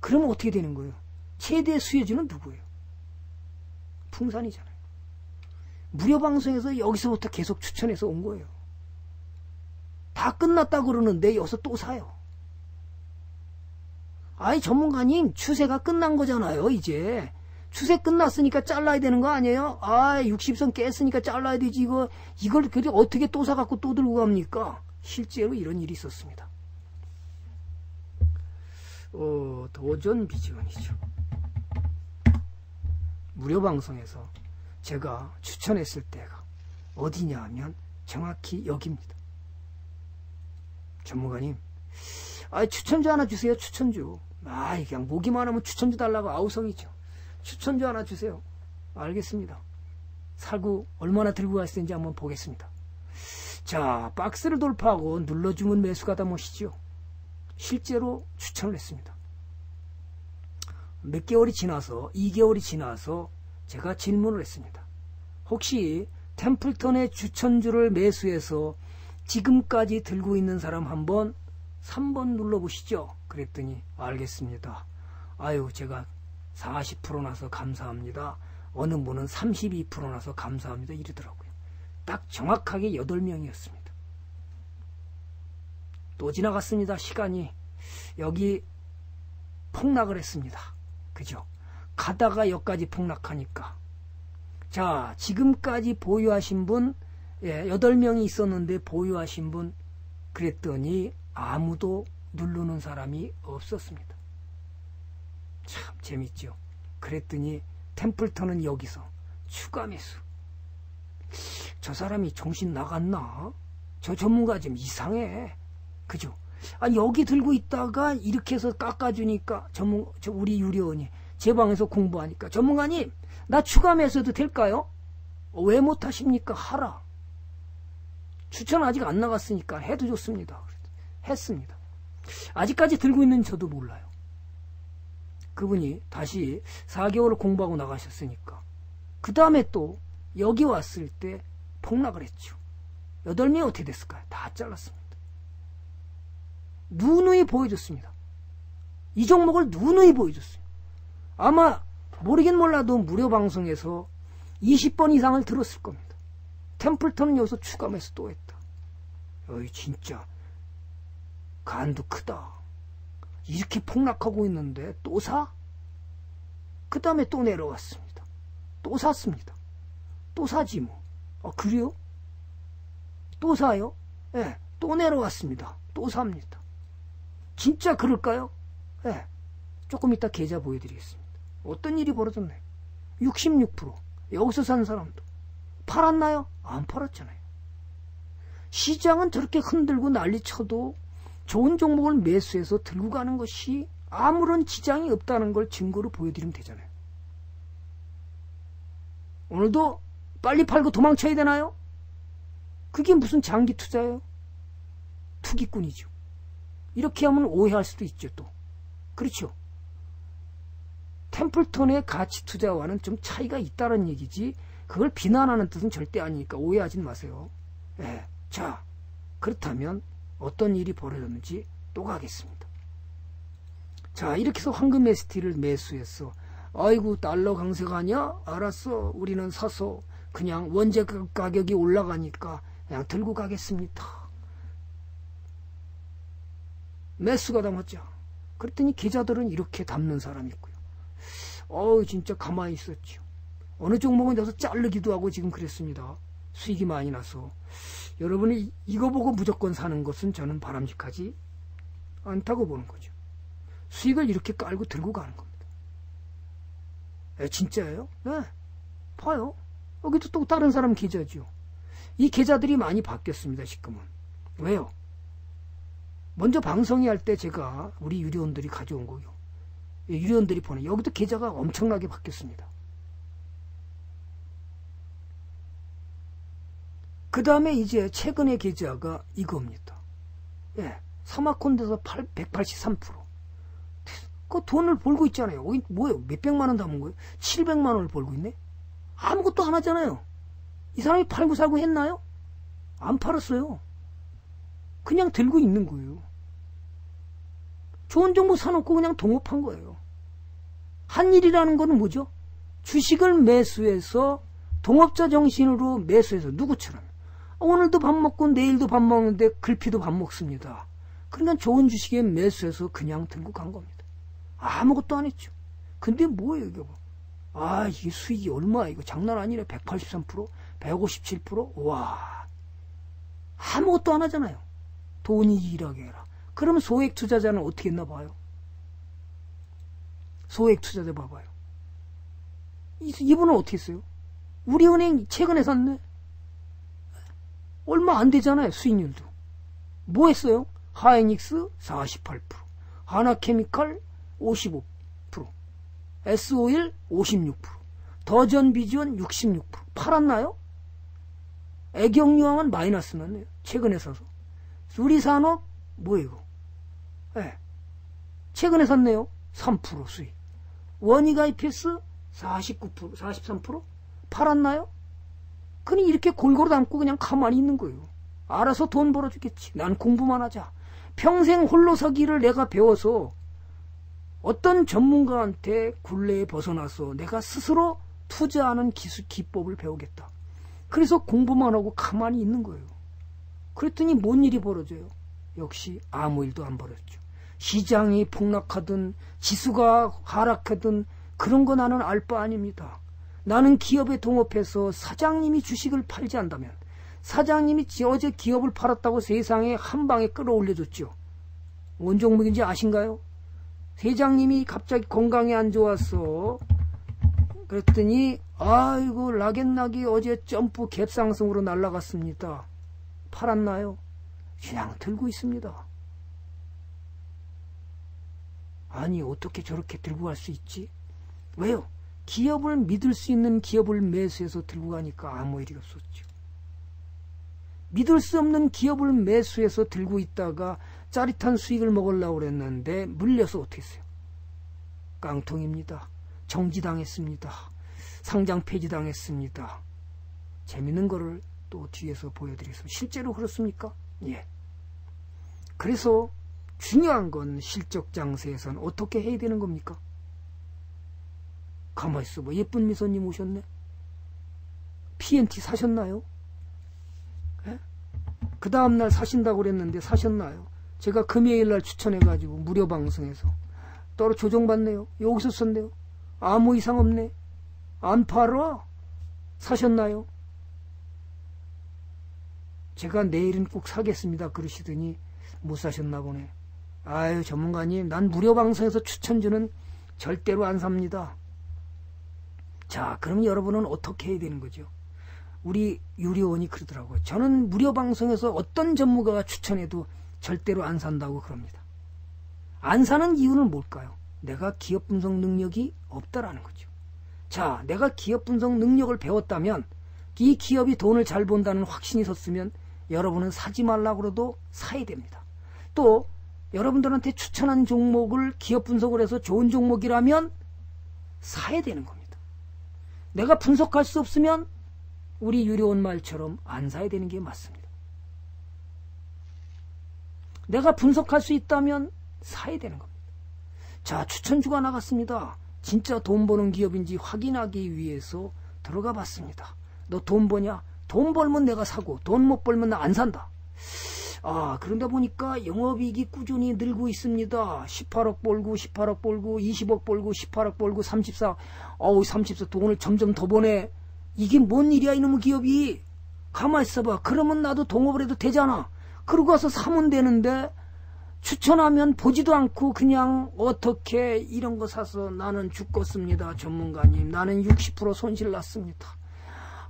그러면 어떻게 되는 거예요? 최대 수혜주는 누구예요? 풍산이잖아요. 무료 방송에서 여기서부터 계속 추천해서 온 거예요. 다 끝났다 그러는데 여기서 또 사요. 아이, 전문가님, 추세가 끝난 거잖아요. 이제 추세 끝났으니까 잘라야 되는 거 아니에요? 아, 육십 선 깼으니까 잘라야 되지. 이거, 이걸 그래 어떻게 또 사갖고 또 들고 갑니까? 실제로 이런 일이 있었습니다. 어, 도전 비즈원이죠. 무료 방송에서 제가 추천했을 때가 어디냐 하면 정확히 여기입니다. 전문가님, 아, 추천주 하나 주세요. 추천주. 아, 그냥 모기만 하면 추천주 달라고 아우성이죠. 추천주 하나 주세요. 알겠습니다. 살고 얼마나 들고 갔을지 한번 보겠습니다. 자, 박스를 돌파하고 눌러주면 매수가다 모시죠. 실제로 추천을 했습니다. 몇 개월이 지나서, 이 개월이 지나서 제가 질문을 했습니다. 혹시 템플턴의 추천주를 매수해서 지금까지 들고 있는 사람 한번 삼 번 눌러보시죠. 그랬더니 알겠습니다. 아유, 제가 사십 퍼센트 나서 감사합니다. 어느 분은 삼십이 퍼센트 나서 감사합니다. 이러더라고요. 딱 정확하게 여덟 명이었습니다. 또 지나갔습니다. 시간이. 여기 폭락을 했습니다. 그죠? 가다가 여기까지 폭락하니까. 자, 지금까지 보유하신 분, 예, 여덟 명이 있었는데 보유하신 분, 그랬더니 아무도 누르는 사람이 없었습니다. 참 재밌죠? 그랬더니 템플턴은 여기서 추가 매수. 저 사람이 정신 나갔나? 저 전문가 좀 이상해. 그죠? 아니, 여기 들고 있다가 이렇게 해서 깎아주니까 전문, 저 우리 유료원이 제 방에서 공부하니까, 전문가님, 나 추가 매수도 될까요? 어, 왜 못하십니까? 하라. 추천 아직 안 나갔으니까 해도 좋습니다. 했습니다. 아직까지 들고 있는 저도 몰라요. 그분이 다시 사 개월을 공부하고 나가셨으니까. 그 다음에 또 여기 왔을 때 폭락을 했죠. 여덟 명이 어떻게 됐을까요? 다 잘랐습니다. 누누이 보여줬습니다. 이 종목을 누누이 보여줬어요. 아마 모르긴 몰라도 무료 방송에서 이십 번 이상을 들었을 겁니다. 템플턴은 여기서 추감해서 또 했다. 어이 진짜 간도 크다. 이렇게 폭락하고 있는데 또 사? 그 다음에 또 내려왔습니다. 또 샀습니다. 또 사지 뭐. 아 그래요? 또 사요? 예, 네, 또 내려왔습니다. 또 삽니다. 진짜 그럴까요? 예, 네, 조금 이따 계좌 보여드리겠습니다. 어떤 일이 벌어졌나요? 육십육 퍼센트 여기서 산 사람도 팔았나요? 안 팔았잖아요. 시장은 저렇게 흔들고 난리쳐도 좋은 종목을 매수해서 들고 가는 것이 아무런 지장이 없다는 걸 증거로 보여드리면 되잖아요. 오늘도 빨리 팔고 도망쳐야 되나요? 그게 무슨 장기 투자예요? 투기꾼이죠. 이렇게 하면 오해할 수도 있죠, 또. 그렇죠? 템플턴의 가치 투자와는 좀 차이가 있다는 얘기지 그걸 비난하는 뜻은 절대 아니니까 오해하지 마세요. 예, 자, 그렇다면 어떤 일이 벌어졌는지 또 가겠습니다. 자, 이렇게 해서 황금 에스티를 매수했어. 아이고 달러 강세가 아니야? 알았어. 우리는 사서 그냥 원재 가격이 올라가니까 그냥 들고 가겠습니다. 매수가 담았죠. 그랬더니 기자들은 이렇게 담는 사람이 있고요. 어우 진짜 가만히 있었죠. 어느 종목은 여기서 자르기도 하고 지금 그랬습니다. 수익이 많이 나서. 여러분이 이거 보고 무조건 사는 것은 저는 바람직하지 않다고 보는 거죠. 수익을 이렇게 깔고 들고 가는 겁니다. 에, 진짜예요? 네. 봐요. 여기도 또 다른 사람 계좌죠. 이 계좌들이 많이 바뀌었습니다. 지금은. 왜요? 먼저 방송이 할 때 제가 우리 유료원들이 가져온 거요. 유료원들이 보내. 여기도 계좌가 엄청나게 바뀌었습니다. 그 다음에 이제 최근의 계좌가 이겁니다. 예, 사마콘드에서 백팔십삼 퍼센트. 그 돈을 벌고 있잖아요. 어이, 뭐예요? 몇백만 원 담은 거예요? 칠백만 원을 벌고 있네? 아무것도 안 하잖아요. 이 사람이 팔고 살고 했나요? 안 팔았어요. 그냥 들고 있는 거예요. 좋은 정보 사놓고 그냥 동업한 거예요. 한 일이라는 거는 뭐죠? 주식을 매수해서 동업자 정신으로 매수해서 누구처럼. 오늘도 밥 먹고 내일도 밥 먹는데 글피도 밥 먹습니다. 그러니까 좋은 주식에 매수해서 그냥 들고 간 겁니다. 아무것도 안 했죠. 근데 뭐예요 이거. 아 이게 수익이 얼마야 이거 장난 아니네. 백팔십삼 퍼센트 백오십칠 퍼센트 와 아무것도 안 하잖아요. 돈이 일하게 해라. 그럼 소액 투자자는 어떻게 했나 봐요. 소액 투자자 봐봐요. 이분은 어떻게 했어요? 우리은행 최근에 샀네. 얼마 안 되잖아요. 수익률도. 뭐 했어요? 하이닉스 사십팔 퍼센트, 하나케미칼 오십오 퍼센트, 에스오일 오십육 퍼센트, 더전비전 육십육 퍼센트. 팔았나요? 애경유황은 마이너스 났네요. 최근에 사서. 수리산업 뭐예요 이거? 네. 최근에 샀네요. 삼 퍼센트 수익. 원익 아이피에스 사십구 퍼센트 사십삼 퍼센트 팔았나요? 그냥 이렇게 골고루 담고 그냥 가만히 있는 거예요. 알아서 돈 벌어주겠지. 난 공부만 하자. 평생 홀로서기를 내가 배워서 어떤 전문가한테 굴레에 벗어나서 내가 스스로 투자하는 기술, 기법을 배우겠다. 그래서 공부만 하고 가만히 있는 거예요. 그랬더니 뭔 일이 벌어져요? 역시 아무 일도 안 벌어졌죠. 시장이 폭락하든 지수가 하락하든 그런 거 나는 알 바 아닙니다. 나는 기업에 동업해서 사장님이 주식을 팔지 않다면 사장님이 어제 기업을 팔았다고 세상에 한 방에 끌어올려줬죠. 뭔 종목인지 아신가요? 회장님이 갑자기 건강이 안 좋아서 그랬더니 아이고 락앤락이 어제 점프 갭상승으로 날아갔습니다. 팔았나요? 그냥 들고 있습니다. 아니 어떻게 저렇게 들고 갈 수 있지? 왜요? 기업을 믿을 수 있는 기업을 매수해서 들고 가니까 아무 일이 없었죠. 믿을 수 없는 기업을 매수해서 들고 있다가 짜릿한 수익을 먹으려고 그랬는데 물려서 어떻게 했어요? 깡통입니다. 정지당했습니다. 상장 폐지당했습니다. 재밌는 거를 또 뒤에서 보여드리겠습니다. 실제로 그렇습니까? 예. 그래서 중요한 건 실적 장세에선 어떻게 해야 되는 겁니까? 가만 있어봐. 예쁜 미소님 오셨네. 피엔티 사셨나요? 예? 그 다음날 사신다고 그랬는데 사셨나요? 제가 금요일날 추천해가지고 무료 방송에서 따로 조정받네요. 여기서 썼네요. 아무 이상 없네. 안 팔아? 사셨나요? 제가 내일은 꼭 사겠습니다 그러시더니 못 사셨나 보네. 아유 전문가님, 난 무료 방송에서 추천주는 절대로 안 삽니다. 자, 그럼 여러분은 어떻게 해야 되는 거죠? 우리 유료원이 그러더라고요. 저는 무료 방송에서 어떤 전문가가 추천해도 절대로 안 산다고 그럽니다. 안 사는 이유는 뭘까요? 내가 기업 분석 능력이 없다라는 거죠. 자, 내가 기업 분석 능력을 배웠다면, 이 기업이 돈을 잘 번다는 확신이 섰으면 여러분은 사지 말라고 해도 사야 됩니다. 또 여러분들한테 추천한 종목을 기업 분석을 해서 좋은 종목이라면 사야 되는 겁니다. 내가 분석할 수 없으면 우리 유료원 말처럼 안 사야 되는 게 맞습니다. 내가 분석할 수 있다면 사야 되는 겁니다. 자, 추천주가 나갔습니다. 진짜 돈 버는 기업인지 확인하기 위해서 들어가 봤습니다. 너 돈 버냐? 돈 벌면 내가 사고 돈 못 벌면 나 안 산다. 아, 그런다 보니까 영업이익이 꾸준히 늘고 있습니다. 십팔억 벌고 십팔억 벌고 이십억 벌고 십팔억 벌고 삼십사. 어우 삼십사 돈을 점점 더 버네. 이게 뭔 일이야 이놈의 기업이. 가만 있어봐. 그러면 나도 동업을 해도 되잖아. 그러고 와서 사면 되는데 추천하면 보지도 않고 그냥 어떻게 이런 거 사서 나는 죽겠습니다. 전문가님, 나는 육십 퍼센트 손실 났습니다.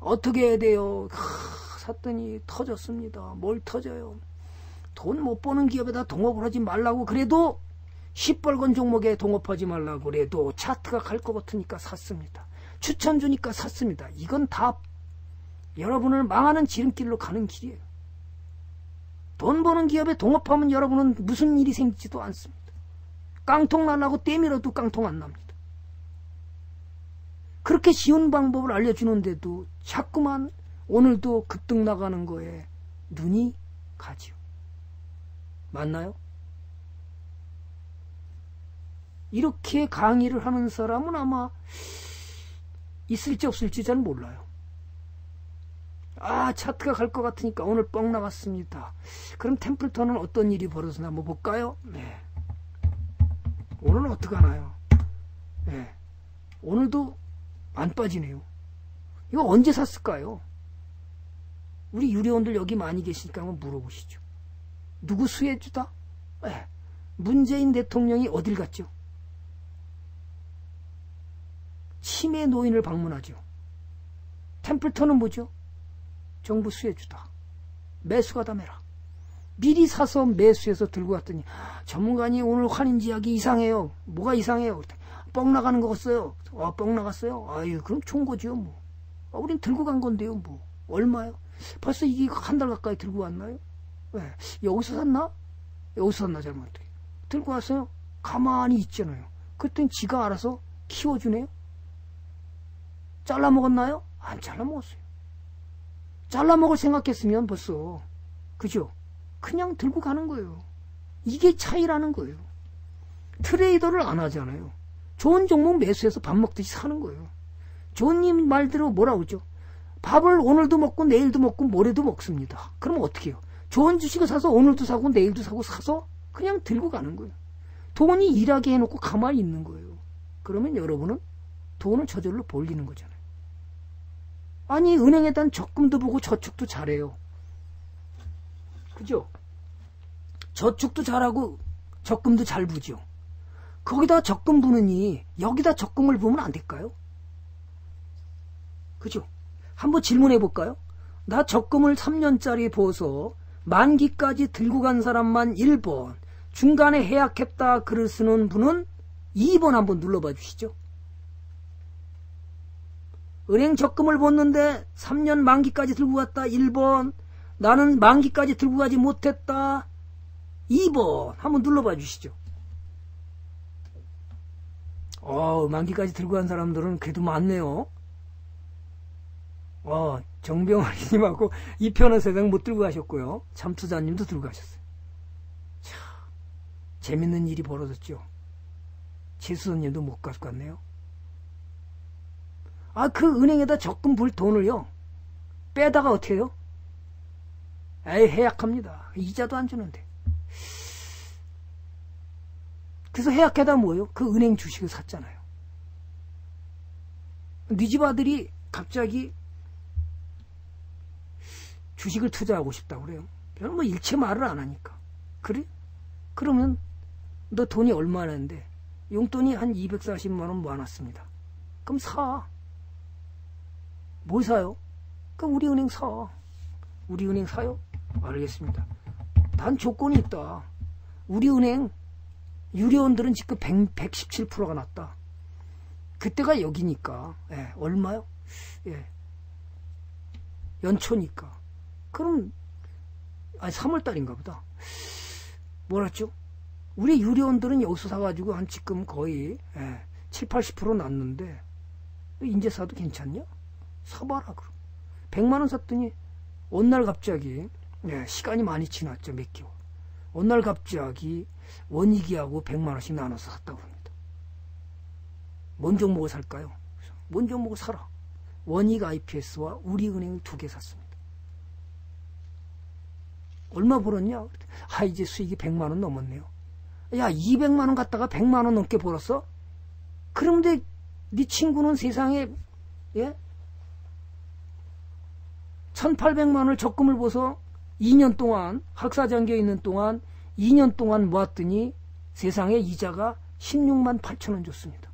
어떻게 해야 돼요? 하, 샀더니 터졌습니다. 뭘 터져요? 돈 못 버는 기업에다 동업을 하지 말라고 그래도, 시뻘건 종목에 동업하지 말라고 그래도 차트가 갈 것 같으니까 샀습니다. 추천 주니까 샀습니다. 이건 다 여러분을 망하는 지름길로 가는 길이에요. 돈 버는 기업에 동업하면 여러분은 무슨 일이 생기지도 않습니다. 깡통 나려고 때밀어도 깡통 안 납니다. 그렇게 쉬운 방법을 알려주는데도 자꾸만 오늘도 급등 나가는 거에 눈이 가지요. 맞나요? 이렇게 강의를 하는 사람은 아마 있을지 없을지 잘 몰라요. 아, 차트가 갈 것 같으니까 오늘 뻥 나갔습니다. 그럼 템플턴은 어떤 일이 벌어지나 한번 볼까요? 네. 오늘은 어떡하나요? 네. 오늘도 안 빠지네요. 이거 언제 샀을까요? 우리 유료원들 여기 많이 계시니까 한번 물어보시죠. 누구 수혜주다? 네. 문재인 대통령이 어딜 갔죠? 치매 노인을 방문하죠. 템플턴은 뭐죠? 정부 수혜주다. 매수하다 매라. 미리 사서 매수해서 들고 갔더니 전문가님 오늘 환인지약이 이상해요. 뭐가 이상해요? 뻥 나가는 거 같어요. 아, 뻥 나갔어요? 아유, 그럼 좋은 거지요, 뭐. 아, 우린 들고 간 건데요, 뭐. 얼마요? 벌써 이게 한 달 가까이 들고 왔나요? 네. 여기서 샀나? 여기서 샀나, 잘못. 들고 왔어요? 가만히 있잖아요. 그랬더니 지가 알아서 키워주네요? 잘라먹었나요? 안 잘라먹었어요. 잘라먹을 생각했으면 벌써, 그죠? 그냥 들고 가는 거예요. 이게 차이라는 거예요. 트레이더를 안 하잖아요. 좋은 종목 매수해서 밥 먹듯이 사는 거예요. 조님 말대로 뭐라고 그러죠? 밥을 오늘도 먹고 내일도 먹고 모레도 먹습니다. 그럼 어떻게 해요? 좋은 주식을 사서 오늘도 사고 내일도 사고 사서 그냥 들고 가는 거예요. 돈이 일하게 해놓고 가만히 있는 거예요. 그러면 여러분은 돈을 저절로 벌리는 거잖아요. 아니, 은행에단 적금도 보고 저축도 잘해요. 그죠? 저축도 잘하고 적금도 잘 부죠. 거기다 적금 부느니 여기다 적금을 부으면 안 될까요? 그죠? 한번 질문해 볼까요? 나 적금을 삼 년짜리 부어서 만기까지 들고 간 사람만 일 번, 중간에 해약했다 글을 쓰는 분은 이 번 한번 눌러봐 주시죠. 은행 적금을 붓는데 삼 년 만기까지 들고 갔다 일 번, 나는 만기까지 들고 가지 못했다 이 번 한번 눌러봐 주시죠. 어, 만기까지 들고 간 사람들은 그래도 많네요. 어, 정병원님하고 이편은 세상 못 들고 가셨고요. 참투자님도 들고 가셨어요. 참, 재밌는 일이 벌어졌죠. 최수선님도 못 갔을 것 같네요. 아, 그 은행에다 적금 불 돈을요 빼다가 어떻게 해요? 에이, 해약합니다. 이자도 안 주는데. 그래서 해약하다 뭐예요? 그 은행 주식을 샀잖아요. 네 집 아들이 갑자기 주식을 투자하고 싶다고 그래요. 별로 뭐 일체 말을 안 하니까. 그래? 그러면 너 돈이 얼마나 했는데 용돈이 한 이백사십만 원 많았습니다. 그럼 사. 뭘 사요? 그럼 우리 은행 사. 우리 은행 사요? 알겠습니다. 단 조건이 있다. 우리 은행 유료원들은 지금 백십칠 퍼센트가 났다. 그때가 여기니까. 예, 얼마요? 예. 연초니까. 그럼 아니 삼월달인가 보다. 뭐랬죠? 우리 유료원들은 여기서 사가지고 한 지금 거의 예, 칠, 팔십 퍼센트 났는데 이제 사도 괜찮냐? 사봐라 그럼. 백만 원 샀더니 어느 날 갑자기 예, 시간이 많이 지났죠. 몇 개월. 어느 날 갑자기 원익이하고 백만 원씩 나눠서 샀다고 합니다. 뭔 종목을 살까요? 뭔 종목을 사라. 원익 아이피에스와 우리은행을 두 개 샀습니다. 얼마 벌었냐? 아, 이제 수익이 백만 원 넘었네요. 야, 이백만 원 갖다가 백만 원 넘게 벌었어? 그런데 네 친구는 세상에 예? 천팔백만 원을 적금을 보서 이 년 동안 학사장기에 있는 동안 이 년 동안 모았더니 세상에 이자가 십육만 팔천 원 줬습니다.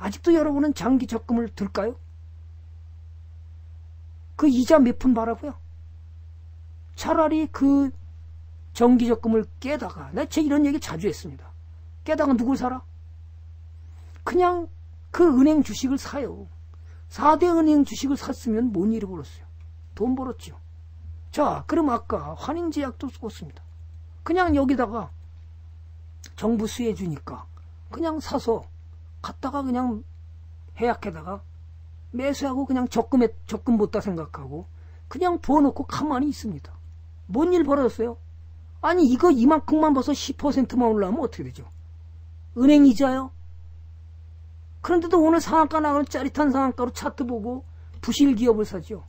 아직도 여러분은 장기 적금을 들까요? 그 이자 몇 푼 바라고요? 차라리 그 정기 적금을 깨다가, 내가 제 이런 얘기 자주 했습니다. 깨다가 누굴 사라? 그냥 그 은행 주식을 사요. 사 대 은행 주식을 샀으면 뭔 일이 벌었어요? 돈 벌었죠. 자, 그럼 아까 환인제약도 썼습니다. 그냥 여기다가 정부 수혜 주니까 그냥 사서 갔다가 그냥 해약에다가 매수하고 그냥 적금에, 적금 못다 생각하고 그냥 부어놓고 가만히 있습니다. 뭔 일 벌어졌어요? 아니 이거 이만큼만 벌어서 십 퍼센트만 올라오면 어떻게 되죠? 은행 이자요? 그런데도 오늘 상한가 나가는 짜릿한 상한가로 차트 보고 부실기업을 사죠.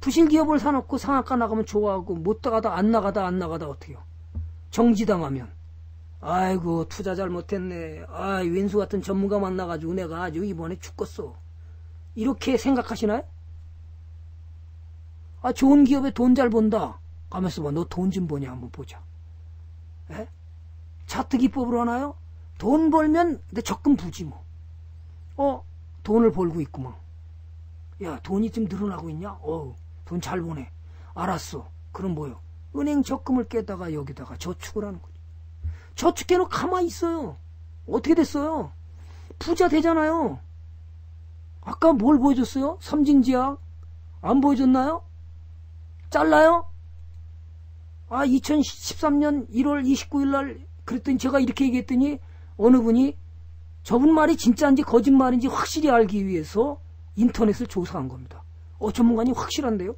부실기업을 사놓고 상한가 나가면 좋아하고 못 나가다 안 나가다 안 나가다 어떻게요? 정지당하면 아이고 투자 잘못했네. 아 왼수 같은 전문가 만나가지고 내가 아주 이번에 죽겠어. 이렇게 생각하시나요? 아 좋은 기업에 돈 잘 번다. 가만있어 봐. 너 돈 좀 버냐 한번 보자. 에? 차트 기법으로 하나요? 돈 벌면 내 적금 부지 뭐. 어? 돈을 벌고 있구만. 야 돈이 좀 늘어나고 있냐? 어우 돈 잘 보내. 알았어. 그럼 뭐요? 은행 적금을 깨다가 여기다가 저축을 하는 거죠. 저축해놓고 가만히 있어요. 어떻게 됐어요? 부자 되잖아요. 아까 뭘 보여줬어요? 삼진지약 안 보여줬나요? 잘라요? 아 이천십삼 년 일월 이십구 일 날 그랬더니 제가 이렇게 얘기했더니 어느 분이 저분 말이 진짜인지 거짓말인지 확실히 알기 위해서 인터넷을 조사한 겁니다. 어 전문가님 확실한데요?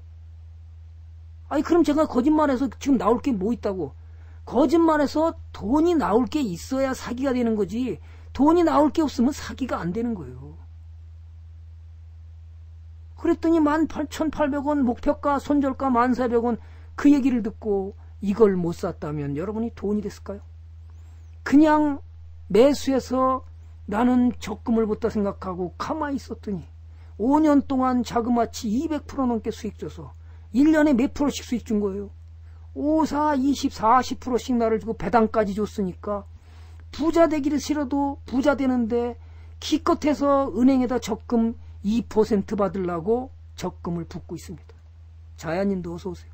아니 그럼 제가 거짓말해서 지금 나올 게 뭐 있다고. 거짓말해서 돈이 나올 게 있어야 사기가 되는 거지 돈이 나올 게 없으면 사기가 안 되는 거예요. 그랬더니 만 팔천팔백 원 목표가 손절가 만 사백 원 그 얘기를 듣고 이걸 못 샀다면 여러분이 돈이 됐을까요? 그냥 매수해서 나는 적금을 붙다 생각하고 가만히 있었더니 오 년 동안 자그마치 이백 퍼센트 넘게 수익 줘서 일 년에 몇 프로씩 수익 준 거예요. 오, 사, 이십, 사십 퍼센트씩 나를 주고 배당까지 줬으니까 부자 되기를 싫어도 부자 되는데 기껏해서 은행에다 적금 이 퍼센트 받으려고 적금을 붓고 있습니다. 자야님도 어서오세요.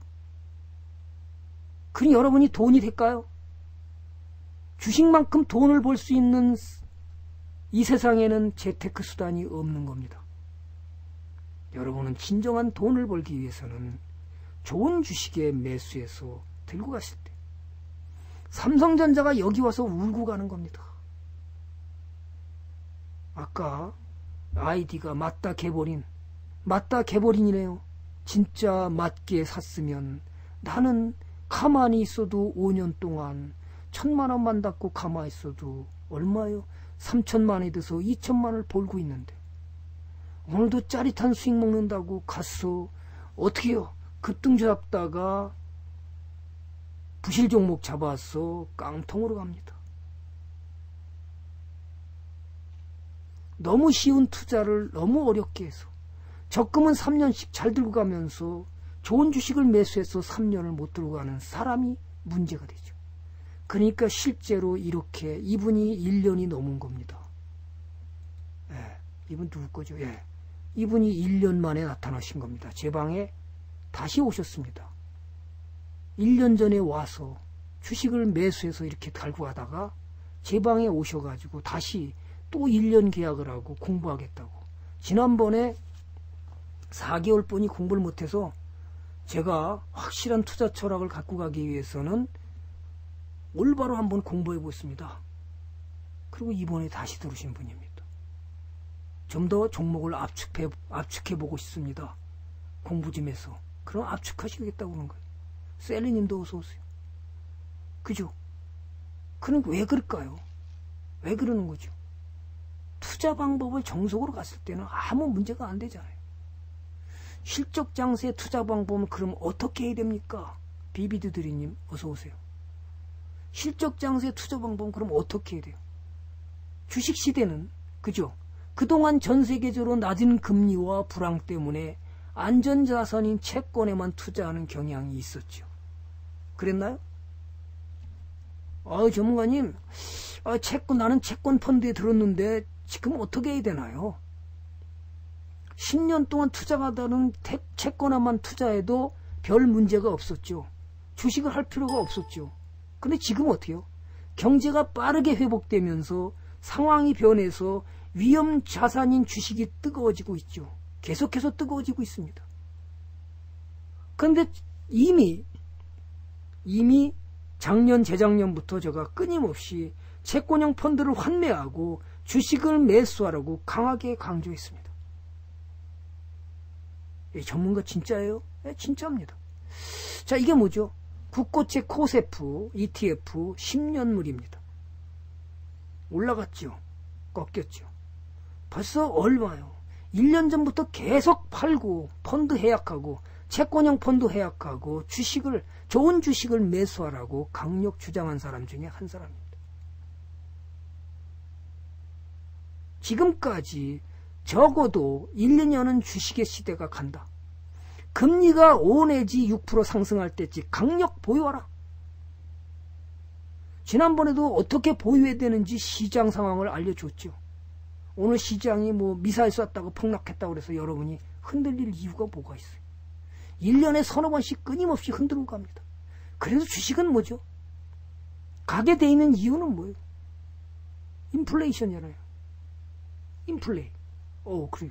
그럼 여러분이 돈이 될까요? 주식만큼 돈을 벌 수 있는 이 세상에는 재테크 수단이 없는 겁니다. 여러분은 진정한 돈을 벌기 위해서는 좋은 주식에 매수해서 들고 가실 때 삼성전자가 여기 와서 울고 가는 겁니다. 아까 아이디가 맞다 개버린 맞다 개버린이네요. 진짜 맞게 샀으면 나는 가만히 있어도 오 년 동안 천만 원만 닦고 가만히 있어도 얼마요? 삼천만이 돼서 이천만을 벌고 있는데 오늘도 짜릿한 수익 먹는다고 갔어. 어떻게요? 급등주 잡다가 부실 종목 잡아서 깡통으로 갑니다. 너무 쉬운 투자를 너무 어렵게 해서 적금은 삼 년씩 잘 들고 가면서 좋은 주식을 매수해서 삼 년을 못 들고 가는 사람이 문제가 되죠. 그러니까 실제로 이렇게 이분이 일 년이 넘은 겁니다. 예, 이분 누구 거죠? 예, 이분이 일 년 만에 나타나신 겁니다. 제 방에 다시 오셨습니다. 일 년 전에 와서 주식을 매수해서 이렇게 달고 가다가 제 방에 오셔가지고 다시 또 일 년 계약을 하고 공부하겠다고. 지난번에 사 개월 뿐이 공부를 못해서 제가 확실한 투자 철학을 갖고 가기 위해서는 올바로 한번 공부해 보겠습니다. 그리고 이번에 다시 들으신 분입니다. 좀 더 종목을 압축해, 압축해 보고 싶습니다. 공부 좀 해서. 그럼 압축하시겠다고 그러는 거예요. 셀리님도 어서오세요. 그죠? 그럼 왜 그럴까요? 왜 그러는 거죠? 투자 방법을 정석으로 갔을 때는 아무 문제가 안 되잖아요. 실적 장세 투자 방법은 그럼 어떻게 해야 됩니까? 비비드드리님 어서오세요. 실적 장세 투자 방법은 그럼 어떻게 해야 돼요? 주식시대는, 그죠? 그동안 전 세계적으로 낮은 금리와 불황 때문에 안전자산인 채권에만 투자하는 경향이 있었죠. 그랬나요? 아, 전문가님, 아, 채권, 나는 채권 펀드에 들었는데 지금 어떻게 해야 되나요? 십 년 동안 투자하다는 채권에만 투자해도 별 문제가 없었죠. 주식을 할 필요가 없었죠. 근데 지금 어때요? 경제가 빠르게 회복되면서 상황이 변해서 위험 자산인 주식이 뜨거워지고 있죠. 계속해서 뜨거워지고 있습니다. 그런데 이미 이미 작년, 재작년부터 제가 끊임없이 채권형 펀드를 환매하고 주식을 매수하라고 강하게 강조했습니다. 예, 전문가 진짜예요? 예, 진짜입니다. 자, 이게 뭐죠? 국고채 코세프 이티에프 십 년물입니다. 올라갔죠? 꺾였죠? 벌써 얼마요? 일 년 전부터 계속 팔고 펀드 해약하고 채권형 펀드 해약하고 주식을, 좋은 주식을 매수하라고 강력 주장한 사람 중에 한 사람입니다. 지금까지 적어도 일, 이 년은 주식의 시대가 간다. 금리가 오 내지 육 퍼센트 상승할 때지 강력 보유하라. 지난번에도 어떻게 보유해야 되는지 시장 상황을 알려줬죠. 오늘 시장이 뭐 미사일 쐈다고 폭락했다고 그래서 여러분이 흔들릴 이유가 뭐가 있어요? 일 년에 서너 번씩 끊임없이 흔들고 갑니다. 그래서 주식은 뭐죠? 가게 돼 있는 이유는 뭐예요? 인플레이션이잖아요. 인플레이. 어, 그래요.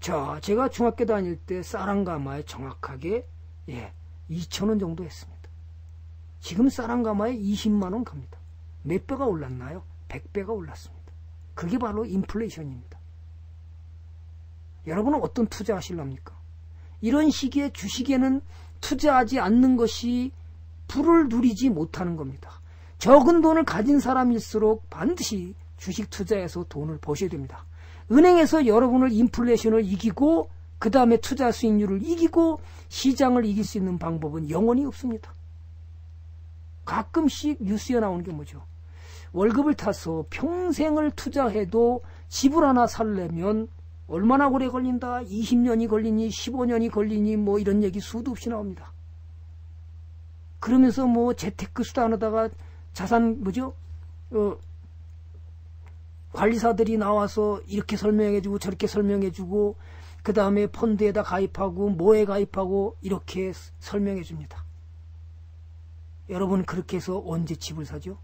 자, 제가 중학교 다닐 때 쌀한가마에 정확하게 예, 이천 원 정도 했습니다. 지금 쌀한가마에 이십만 원 갑니다. 몇 배가 올랐나요? 백 배가 올랐습니다. 그게 바로 인플레이션입니다. 여러분은 어떤 투자 하실랍니까? 이런 시기에 주식에는 투자하지 않는 것이 부를 누리지 못하는 겁니다. 적은 돈을 가진 사람일수록 반드시 주식 투자에서 돈을 버셔야 됩니다. 은행에서 여러분을 인플레이션을 이기고 그 다음에 투자 수익률을 이기고 시장을 이길 수 있는 방법은 영원히 없습니다. 가끔씩 뉴스에 나오는 게 뭐죠? 월급을 타서 평생을 투자해도 집을 하나 살려면 얼마나 오래 걸린다? 이십 년이 걸리니 십오 년이 걸리니 뭐 이런 얘기 수도 없이 나옵니다. 그러면서 뭐 재테크 수단하다가 자산 뭐죠? 어, 관리사들이 나와서 이렇게 설명해주고 저렇게 설명해주고 그 다음에 펀드에다 가입하고 뭐에 가입하고 이렇게 설명해줍니다. 여러분 그렇게 해서 언제 집을 사죠?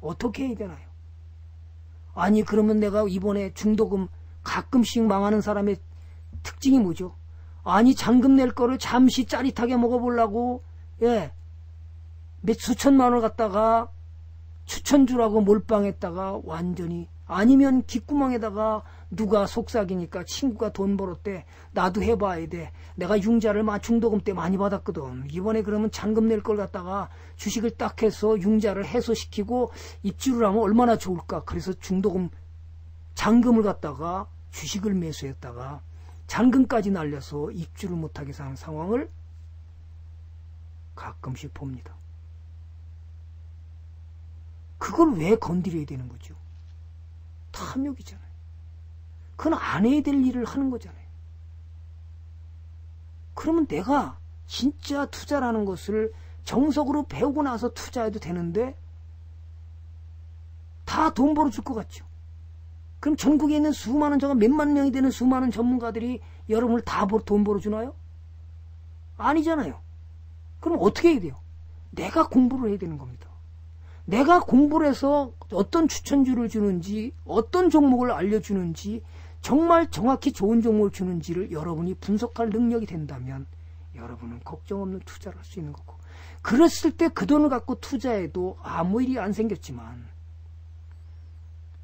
어떻게 해야 되나요? 아니 그러면 내가 이번에 중도금 가끔씩 망하는 사람의 특징이 뭐죠? 아니 잔금 낼 거를 잠시 짜릿하게 먹어보려고 예, 몇 수천만 원 갖다가 추천주라고 몰빵했다가 완전히 아니면 귓구멍에다가 누가 속삭이니까 친구가 돈 벌었대. 나도 해봐야 돼. 내가 융자를 맞중도금 때 많이 받았거든. 이번에 그러면 잔금 낼 걸 갖다가 주식을 딱 해서 융자를 해소시키고 입주를 하면 얼마나 좋을까. 그래서 중도금 잔금을 갖다가 주식을 매수했다가 잔금까지 날려서 입주를 못하게 사는 상황을 가끔씩 봅니다. 그걸 왜 건드려야 되는 거죠? 탐욕이잖아요. 그건 안 해야 될 일을 하는 거잖아요. 그러면 내가 진짜 투자라는 것을 정석으로 배우고 나서 투자해도 되는데 다 돈 벌어줄 것 같죠. 그럼 전국에 있는 수많은 저가 몇만 명이 되는 수많은 전문가들이 여러분을 다 돈 벌어주나요? 아니잖아요. 그럼 어떻게 해야 돼요? 내가 공부를 해야 되는 겁니다. 내가 공부를 해서 어떤 추천주를 주는지, 어떤 종목을 알려주는지, 정말 정확히 좋은 종목을 주는지를 여러분이 분석할 능력이 된다면 여러분은 걱정 없는 투자를 할 수 있는 거고, 그랬을 때 그 돈을 갖고 투자해도 아무 일이 안 생겼지만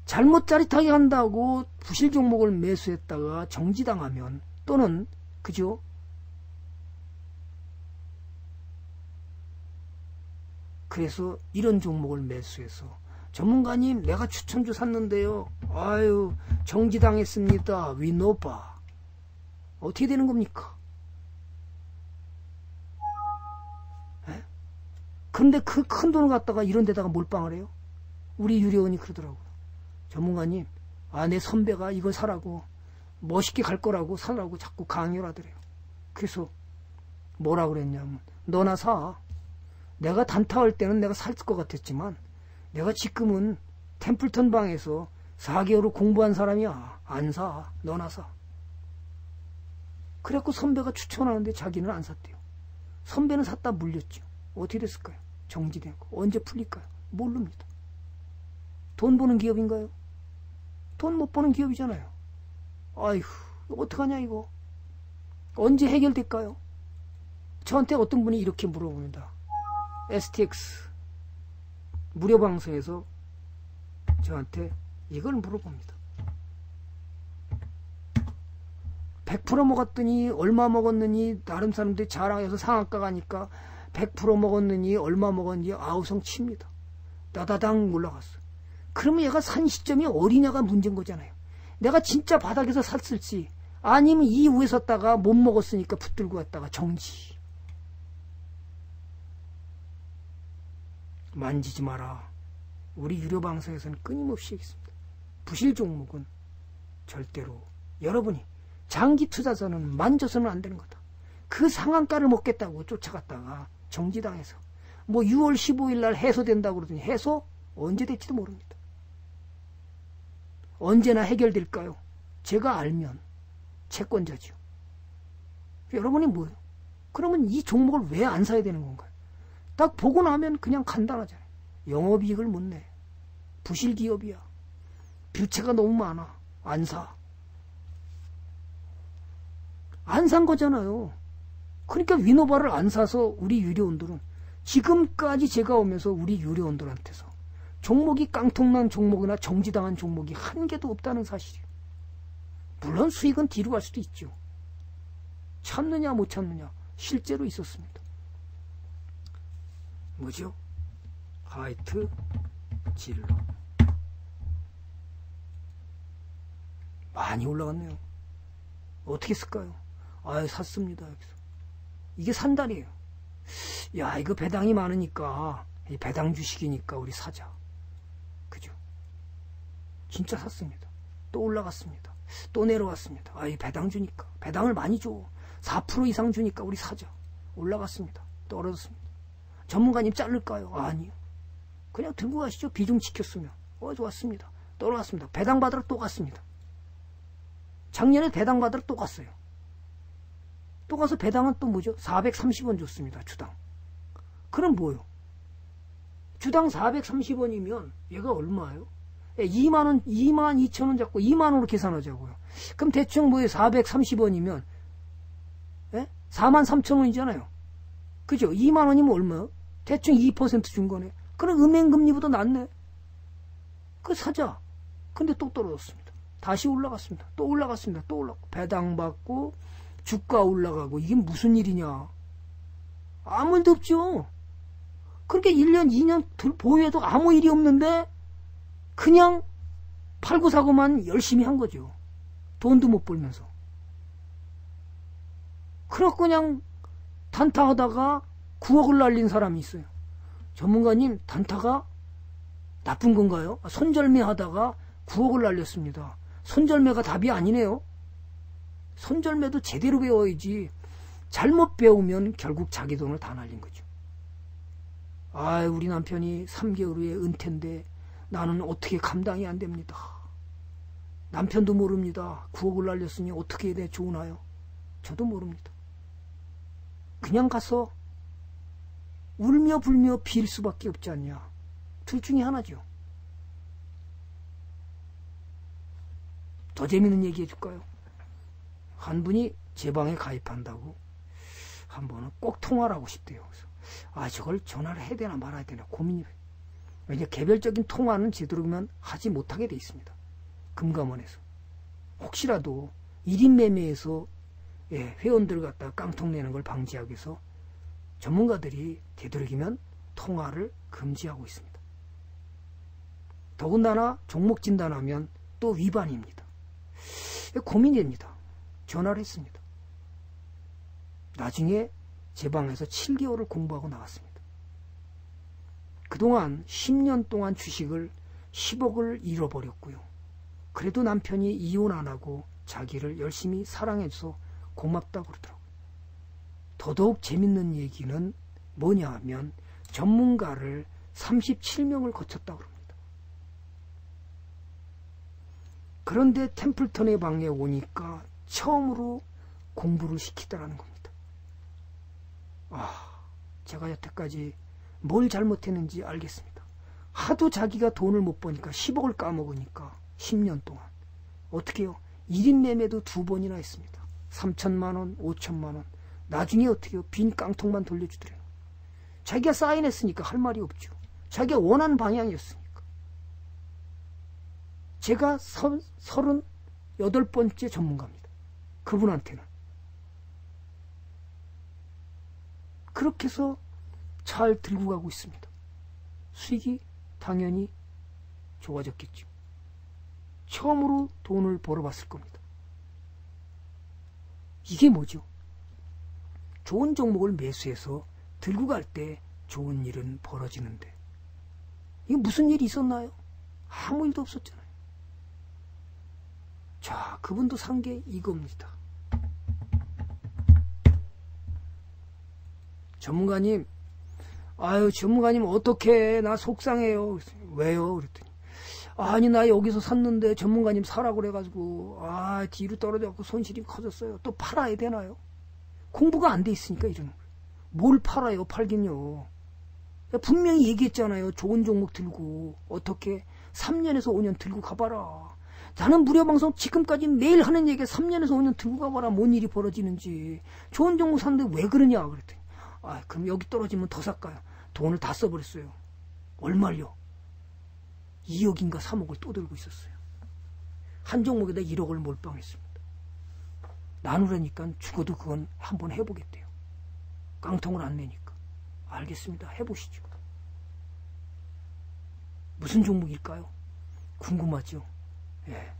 잘못 짜릿하게 한다고 부실 종목을 매수했다가 정지당하면, 또는 그죠? 그래서 이런 종목을 매수해서 전문가님 내가 추천주 샀는데요, 아유 정지당했습니다, 위노바. 어떻게 되는 겁니까? 에? 그런데 그 큰 돈을 갖다가 이런 데다가 몰빵을 해요. 우리 유료원이 그러더라고요. 전문가님, 아 내 선배가 이걸 사라고, 멋있게 갈 거라고 사라고 자꾸 강요를 하더래요. 그래서 뭐라 그랬냐면, 너나 사. 내가 단타할 때는 내가 살 것 같았지만 내가 지금은 템플턴 방에서 사 개월을 공부한 사람이야. 안 사. 너나 사. 그래갖고 선배가 추천하는데 자기는 안 샀대요. 선배는 샀다 물렸죠. 어떻게 됐을까요? 정지되고. 언제 풀릴까요? 모릅니다. 돈 버는 기업인가요? 돈 못 버는 기업이잖아요. 아휴, 어떡하냐 이거. 언제 해결될까요? 저한테 어떤 분이 이렇게 물어봅니다. 에스 티 엑스 무료 방송에서 저한테 이걸 물어봅니다. 백 퍼센트 먹었더니 얼마 먹었느니, 다른 사람들이 자랑해서 상한가 가니까 백 퍼센트 먹었느니 얼마 먹었는지 아우성 칩니다. 따다당 올라갔어. 그러면 얘가 산 시점이 어디냐가 문제인 거잖아요. 내가 진짜 바닥에서 샀을지, 아니면 이후에 샀다가 못 먹었으니까 붙들고 갔다가 정지. 만지지 마라. 우리 유료방송에서는 끊임없이 얘기했습니다. 부실 종목은 절대로, 여러분이 장기 투자자는 만져서는 안 되는 거다. 그 상한가를 먹겠다고 쫓아갔다가 정지당해서 뭐 유월 십오일 날 해소된다고 그러더니 해소? 언제 될지도 모릅니다. 언제나 해결될까요? 제가 알면 채권자죠. 여러분이 뭐예요? 그러면 이 종목을 왜 안 사야 되는 건가요? 딱 보고 나면 그냥 간단하잖아요. 영업이익을 못 내. 부실기업이야. 뷰체가 너무 많아. 안 사. 안 산 거잖아요. 그러니까 위노바를 안 사서 우리 유료원들은, 지금까지 제가 오면서 우리 유료원들한테서 종목이 깡통난 종목이나 정지당한 종목이 한 개도 없다는 사실이에요. 물론 수익은 뒤로 갈 수도 있죠. 참느냐 못 참느냐 실제로 있었습니다. 뭐죠? 화이트 진로. 많이 올라갔네요. 어떻게 쓸까요? 아유, 샀습니다. 여기서. 이게 산달이에요. 야, 이거 배당이 많으니까, 배당 주식이니까 우리 사자. 그죠? 진짜 샀습니다. 또 올라갔습니다. 또 내려왔습니다. 아이, 배당 주니까. 배당을 많이 줘. 사 퍼센트 이상 주니까 우리 사자. 올라갔습니다. 떨어졌습니다. 전문가님 자를까요? 아니요. 그냥 들고 가시죠. 비중 지켰으면. 어, 좋았습니다. 떨어갔습니다. 배당받으러 또 갔습니다. 작년에 배당받으러 또 갔어요. 또 가서 배당은 또 뭐죠? 사백삼십 원 줬습니다. 주당. 그럼 뭐요? 주당 사백삼십 원이면 얘가 얼마예요? 이만 원, 이만 이천 원 잡고 이만 원으로 계산하자고요. 그럼 대충 뭐예요? 사백삼십 원이면 예? 사만 삼천 원이잖아요. 그죠? 이만 원이면 얼마요? 대충 이 퍼센트 준 거네. 그럼 은행금리보다 낫네. 그 사자. 근데 또 떨어졌습니다. 다시 올라갔습니다. 또 올라갔습니다. 또 올라가고 배당받고 주가 올라가고 이게 무슨 일이냐. 아무 일도 없죠. 그렇게 일 년, 이 년 보유해도 아무 일이 없는데 그냥 팔고 사고만 열심히 한 거죠. 돈도 못 벌면서. 그래서 그냥 단타하다가 구억을 날린 사람이 있어요. 전문가님, 단타가 나쁜 건가요? 손절매 하다가 구억을 날렸습니다. 손절매가 답이 아니네요. 손절매도 제대로 배워야지. 잘못 배우면 결국 자기 돈을 다 날린 거죠. 아, 우리 남편이 삼 개월 후에 은퇴인데 나는 어떻게 감당이 안 됩니다. 남편도 모릅니다. 구억을 날렸으니 어떻게 해야 돼, 좋으나요? 저도 모릅니다. 그냥 가서 울며 불며 빌 수밖에 없지 않냐. 둘 중에 하나죠. 더 재밌는 얘기 해줄까요? 한 분이 제 방에 가입한다고 한 번은 꼭 통화를 하고 싶대요. 그래서 아, 저걸 전화를 해야 되나 말아야 되나 고민이. 왜냐, 개별적인 통화는 되도록이면 하지 못하게 돼 있습니다. 금감원에서. 혹시라도 일 인 매매에서 예, 회원들 갖다 깡통 내는 걸 방지하기 위해서 전문가들이 되도록이면 통화를 금지하고 있습니다. 더군다나 종목 진단하면 또 위반입니다. 고민됩니다. 전화를 했습니다. 나중에 제 방에서 칠 개월을 공부하고 나왔습니다. 그동안 십 년 동안 주식을 십억을 잃어버렸고요. 그래도 남편이 이혼 안 하고 자기를 열심히 사랑해줘서 고맙다고 그러더라고요. 더더욱 재밌는 얘기는 뭐냐 하면 전문가를 삼십칠 명을 거쳤다고 합니다. 그런데 템플턴의 방에 오니까 처음으로 공부를 시키더라는 겁니다. 아, 제가 여태까지 뭘 잘못했는지 알겠습니다. 하도 자기가 돈을 못 버니까 십억을 까먹으니까 십 년 동안 어떻게요? 일 인 매매도 두 번이나 했습니다. 삼천만 원, 오천만 원. 나중에 어떻게요? 빈 깡통만 돌려주더래요. 자기가 사인했으니까 할 말이 없죠. 자기가 원하는 방향이었으니까. 제가 서른여덟 번째 전문가입니다. 그분한테는. 그렇게 해서 잘 들고 가고 있습니다. 수익이 당연히 좋아졌겠죠. 처음으로 돈을 벌어봤을 겁니다. 이게 뭐죠? 좋은 종목을 매수해서 들고 갈 때 좋은 일은 벌어지는데 이게 무슨 일이 있었나요? 아무 일도 없었잖아요. 자, 그분도 산 게 이겁니다. 전문가님, 아유 전문가님 어떡해, 나 속상해요. 왜요? 그랬더니 아니 나 여기서 샀는데 전문가님 사라고 그래가지고 아 뒤로 떨어져서 손실이 커졌어요. 또 팔아야 되나요? 공부가 안 돼 있으니까 이러는 거예요. 뭘 팔아요? 팔긴요. 분명히 얘기했잖아요. 좋은 종목 들고 어떻게 삼 년에서 오 년 들고 가봐라. 나는 무료방송 지금까지 매일 하는 얘기에 삼 년에서 오 년 들고 가봐라. 뭔 일이 벌어지는지. 좋은 종목 샀는데 왜 그러냐 그랬더니 아, 그럼 여기 떨어지면 더 살까요? 돈을 다 써버렸어요. 얼마요? 이억인가 삼억을 또 들고 있었어요. 한 종목에다 일억을 몰빵했습니다. 나누라니까 죽어도 그건 한번 해보겠대요. 깡통을 안 내니까. 알겠습니다. 해보시죠. 무슨 종목일까요? 궁금하죠? 예.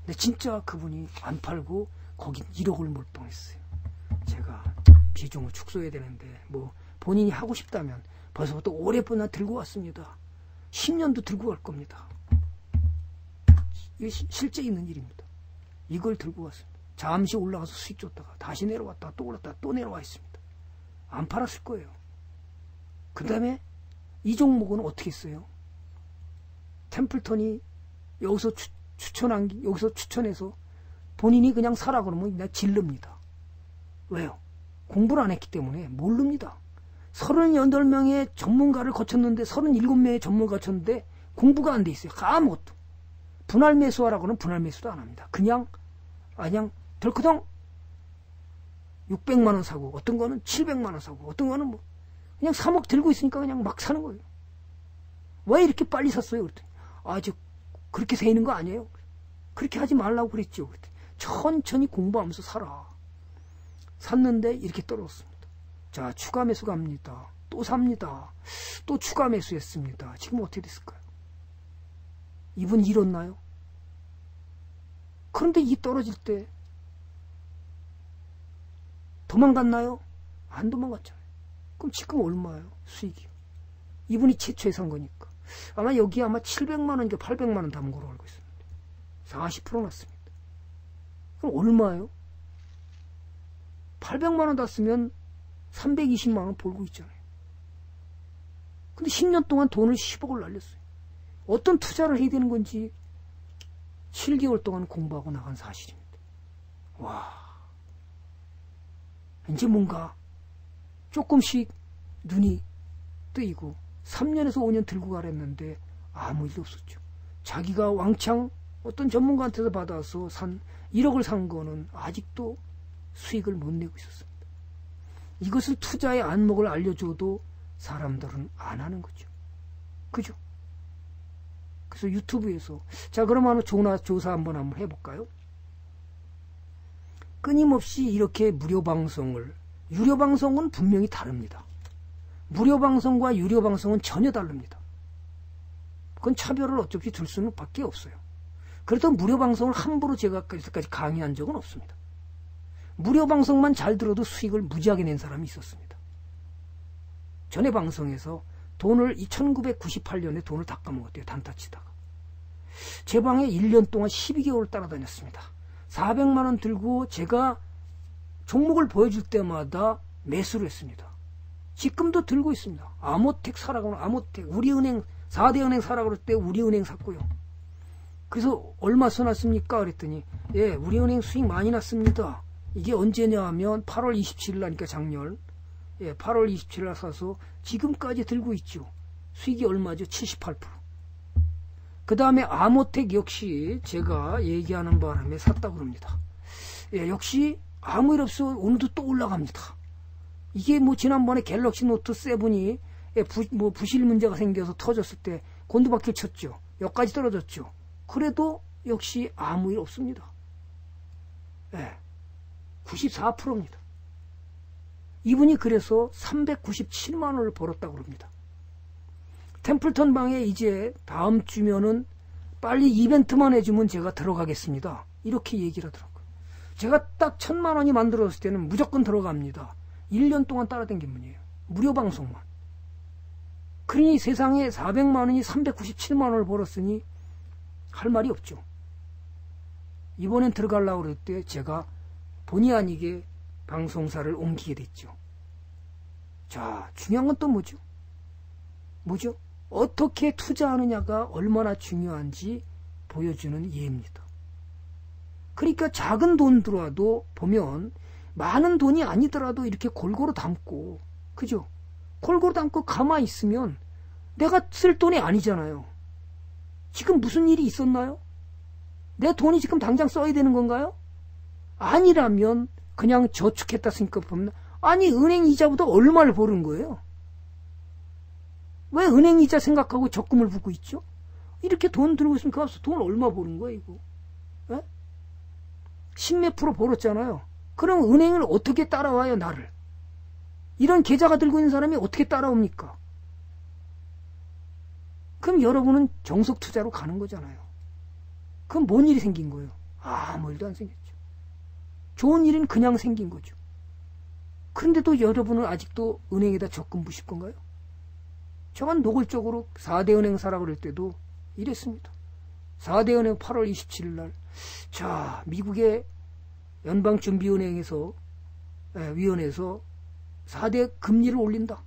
근데 진짜 그분이 안 팔고 거기 일억을 몰빵했어요. 제가 비중을 축소해야 되는데 뭐 본인이 하고 싶다면 벌써부터 오랫동안 들고 왔습니다. 십 년도 들고 갈 겁니다. 이게 시, 실제 있는 일입니다. 이걸 들고 왔습니다. 잠시 올라가서 수익 줬다가 다시 내려왔다 또 올랐다 또 내려와 있습니다. 안 팔았을 거예요. 그 다음에 이 종목은 어떻게 했어요? 템플턴이 여기서 추, 추천한 여기서 추천해서 본인이 그냥 사라 그러면 그냥 질릅니다. 왜요? 공부를 안 했기 때문에 모릅니다. 서른여덟 명의 전문가를 거쳤는데 서른일곱 명의 전문가를 거쳤는데 공부가 안 돼 있어요. 아무것도. 분할 매수하라고는 분할 매수도 안 합니다. 그냥 그냥 덜커덩 육백만 원 사고 어떤 거는 칠백만 원 사고 어떤 거는 뭐 그냥 삼억 들고 있으니까 그냥 막 사는 거예요. 왜 이렇게 빨리 샀어요? 그랬더니 아, 저 그렇게 세이는 거 아니에요. 그렇게 하지 말라고 그랬죠. 천천히 공부하면서 살아. 샀는데 이렇게 떨어졌습니다. 자, 추가 매수 갑니다. 또 삽니다. 또 추가 매수했습니다. 지금 어떻게 됐을까요? 이분 잃었나요? 그런데 이 떨어질 때 도망갔나요? 안 도망갔잖아요. 그럼 지금 얼마예요? 수익이요. 이분이 최초에 산 거니까. 아마 여기 아마 칠백만 원인가 팔백만 원 담은 걸로 알고 있습니다. 사십 퍼센트 났습니다. 그럼 얼마예요? 팔백만 원 다 쓰면 삼백이십만 원 벌고 있잖아요. 근데 십 년 동안 돈을 십억을 날렸어요. 어떤 투자를 해야 되는 건지 칠 개월 동안 공부하고 나간 사실입니다. 와, 이제 뭔가 조금씩 눈이 뜨이고, 삼 년에서 오 년 들고 가랬는데 아무 일도 없었죠. 자기가 왕창 어떤 전문가한테서 받아서 산 일억을 산 거는 아직도 수익을 못 내고 있었습니다. 이것을 투자의 안목을 알려줘도 사람들은 안 하는 거죠. 그죠? 그래서 유튜브에서, 자, 그러면 조사, 조사 한번 한번 해볼까요? 끊임없이 이렇게 무료방송을, 유료방송은 분명히 다릅니다. 무료방송과 유료방송은 전혀 다릅니다. 그건 차별을 어차피 둘 수는 밖에 없어요. 그래도 무료방송을 함부로 제가 여태까지 강의한 적은 없습니다. 무료방송만 잘 들어도 수익을 무지하게 낸 사람이 있었습니다. 전에 방송에서 돈을 천구백구십팔 년에 돈을 다 까먹었대요. 단타치다가. 제 방에 일 년 동안 십이 개월 따라다녔습니다. 사백만 원 들고 제가 종목을 보여줄 때마다 매수를 했습니다. 지금도 들고 있습니다. 아모텍 사라고, 아모텍, 우리은행, 사대 은행 사라고 그럴 때 우리은행 샀고요. 그래서 얼마 써놨습니까? 그랬더니, 예, 우리은행 수익 많이 났습니다. 이게 언제냐 하면 팔월 이십칠일 나니까 작년, 예, 팔월 이십칠일 날 사서 지금까지 들고 있죠. 수익이 얼마죠? 칠십팔 퍼센트. 그 다음에 아모텍 역시 제가 얘기하는 바람에 샀다고 합니다. 예, 역시 아무 일 없어 오늘도 또 올라갑니다. 이게 뭐 지난번에 갤럭시 노트 칠이 예, 부, 뭐 부실 문제가 생겨서 터졌을 때 곤두박질 쳤죠. 여기까지 떨어졌죠. 그래도 역시 아무 일 없습니다. 예, 구십사 퍼센트입니다. 이분이 그래서 삼백구십칠만 원을 벌었다고 합니다. 템플턴 방에 이제 다음 주면은 빨리 이벤트만 해주면 제가 들어가겠습니다. 이렇게 얘기를 하더라고요. 제가 딱 천만 원이 만들어졌을 때는 무조건 들어갑니다. 일 년 동안 따라다닌 분이에요. 무료 방송만. 그러니 세상에 사백만 원이 삼백구십칠만 원을 벌었으니 할 말이 없죠. 이번엔 들어가려고 그럴 때 제가 본의 아니게 방송사를 옮기게 됐죠. 자, 중요한 건 또 뭐죠? 뭐죠? 어떻게 투자하느냐가 얼마나 중요한지 보여주는 예입니다. 그러니까 작은 돈 들어와도 보면 많은 돈이 아니더라도 이렇게 골고루 담고, 그죠? 골고루 담고 가만히 있으면 내가 쓸 돈이 아니잖아요. 지금 무슨 일이 있었나요? 내 돈이 지금 당장 써야 되는 건가요? 아니라면 그냥 저축했다 생각 보면, 아니 은행 이자보다 얼마를 버는 거예요? 왜 은행 이자 생각하고 적금을 붓고 있죠? 이렇게 돈 들고 있으면 가서 돈 얼마 버는 거예요 이거? 에? 십몇 프로 벌었잖아요. 그럼 은행을 어떻게 따라와요 나를? 이런 계좌가 들고 있는 사람이 어떻게 따라옵니까? 그럼 여러분은 정석 투자로 가는 거잖아요. 그럼 뭔 일이 생긴 거예요? 아무 일도 안 생겼죠. 좋은 일은 그냥 생긴 거죠. 그런데도 여러분은 아직도 은행에다 적금 부실 건가요? 저만 노골적으로 사대 은행 사라고 그럴 때도 이랬습니다. 사대 은행 팔월 이십칠일 날, 자, 미국의 연방준비은행에서, 에, 위원회에서 사대 금리를 올린다.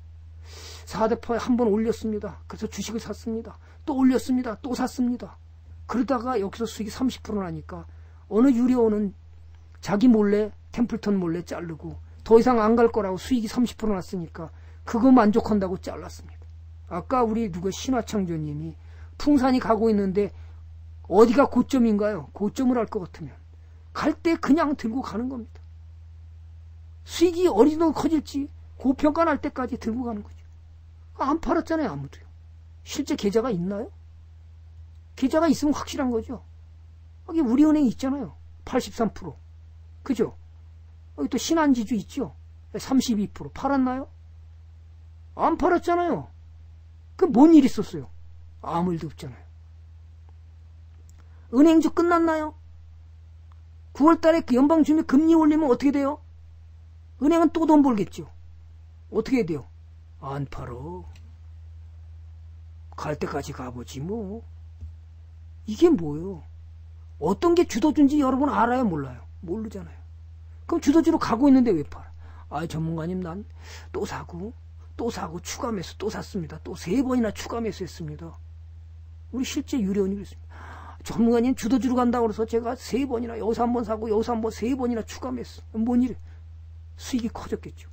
사 대 퍼센트 한번 올렸습니다. 그래서 주식을 샀습니다. 또 올렸습니다. 또 샀습니다. 그러다가 여기서 수익이 삼십 퍼센트 나니까 어느 유료는 자기 몰래, 템플턴 몰래 자르고, 더 이상 안 갈 거라고 수익이 삼십 퍼센트 났으니까 그거 만족한다고 잘랐습니다. 아까 우리 누구 신화창조님이 풍산이 가고 있는데 어디가 고점인가요? 고점을 할 것 같으면 갈 때 그냥 들고 가는 겁니다. 수익이 어디든 커질지 고평가 날 때까지 들고 가는 거죠. 안 팔았잖아요 아무도요. 실제 계좌가 있나요? 계좌가 있으면 확실한 거죠. 여기 우리은행 있잖아요. 팔십삼 퍼센트. 그죠? 여기 또 신한지주 있죠? 삼십이 퍼센트. 팔았나요? 안 팔았잖아요. 그 뭔 일 있었어요? 아무 일도 없잖아요. 은행주 끝났나요? 구월 달에 그 연방준비 금리 올리면 어떻게 돼요? 은행은 또 돈 벌겠죠. 어떻게 해야 돼요? 안 팔어. 갈 때까지 가보지 뭐. 이게 뭐예요? 어떤 게 주도주인지 여러분 알아요? 몰라요? 모르잖아요. 그럼 주도주로 가고 있는데 왜 팔아? 아, 전문가님, 난 또 사고 또 사고 추가 매수 또 샀습니다. 또 세 번이나 추가 매수했습니다. 우리 실제 유료원이 그랬습니다. 전문가님, 주도주로 간다고 그래서 제가 세 번이나 여기서 한 번 사고 여기서 한 번 세 번이나 추가 매수. 뭔 일? 수익이 커졌겠죠.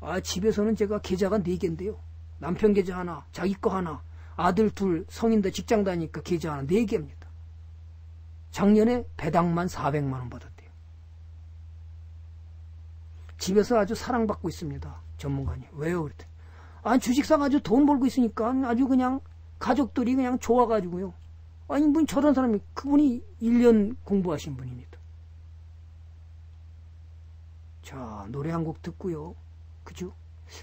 아, 집에서는 제가 계좌가 네 개인데요. 남편 계좌 하나, 자기 거 하나, 아들 둘, 성인들 직장 다니니까 계좌 하나, 네 개입니다. 작년에 배당만 사백만 원 받았대요. 집에서 아주 사랑받고 있습니다. 전문가님. 왜요? 그랬더니, 아, 주식사 가지고 돈 벌고 있으니까 아주 그냥 가족들이 그냥 좋아가지고요. 아니, 뭐 저런 사람이, 그분이 일 년 공부하신 분입니다. 자, 노래 한 곡 듣고요. 그죠?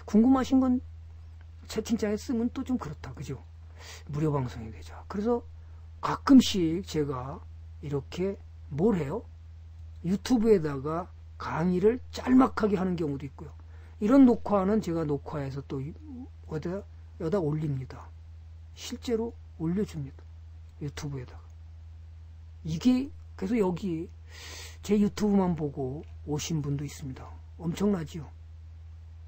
궁금하신 건 채팅창에 쓰면 또 좀 그렇다. 그죠? 무료 방송이 되죠. 그래서 가끔씩 제가 이렇게 뭘 해요? 유튜브에다가 강의를 짤막하게 하는 경우도 있고요. 이런 녹화는 제가 녹화해서 또 여기다, 여기다 올립니다. 실제로 올려줍니다. 유튜브에다가. 이게 그래서 여기 제 유튜브만 보고 오신 분도 있습니다. 엄청나지요?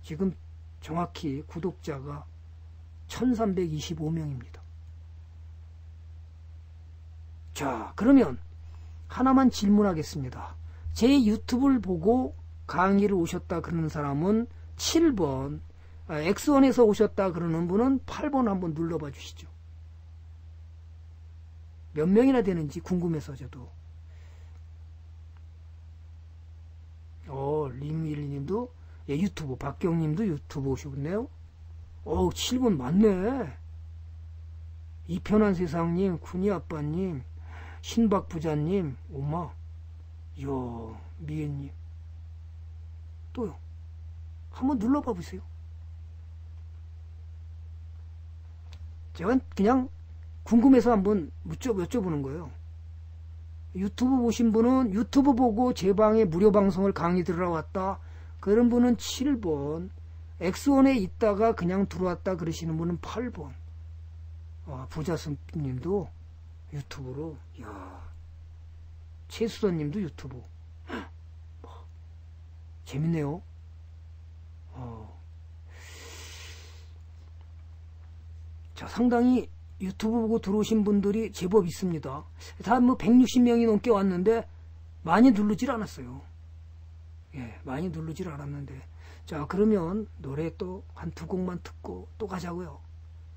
지금 정확히 구독자가 천삼백이십오 명입니다. 자, 그러면 하나만 질문하겠습니다. 제 유튜브를 보고 강의를 오셨다 그러는 사람은 칠 번, 엑스원에서 오셨다 그러는 분은 팔 번 한번 눌러봐 주시죠. 몇 명이나 되는지 궁금해서 저도. 어, 림일님도 예, 유튜브, 박경님도 유튜브 오시겠네요. 어, 칠 번 맞네. 이편한 세상님, 군이아빠님, 신박부자님, 오마, 요 미애님. 또요. 한번 눌러봐 보세요. 제가 그냥 궁금해서 한번 묻죠, 여쭤보는 거예요. 유튜브 보신 분은 유튜브 보고 제 방에 무료 방송을 강의 들으러 왔다. 그런 분은 칠 번, 엑스원에 있다가 그냥 들어왔다 그러시는 분은 팔 번. 아, 부자선님도 유튜브로, 이야, 최수선님도 유튜브. 뭐, 재밌네요. 어. 자, 상당히 유튜브 보고 들어오신 분들이 제법 있습니다. 다 뭐 백육십 명이 넘게 왔는데 많이 누르질 않았어요. 예, 많이 누르질 않았는데. 자, 그러면 노래 또 한 두 곡만 듣고 또 가자고요.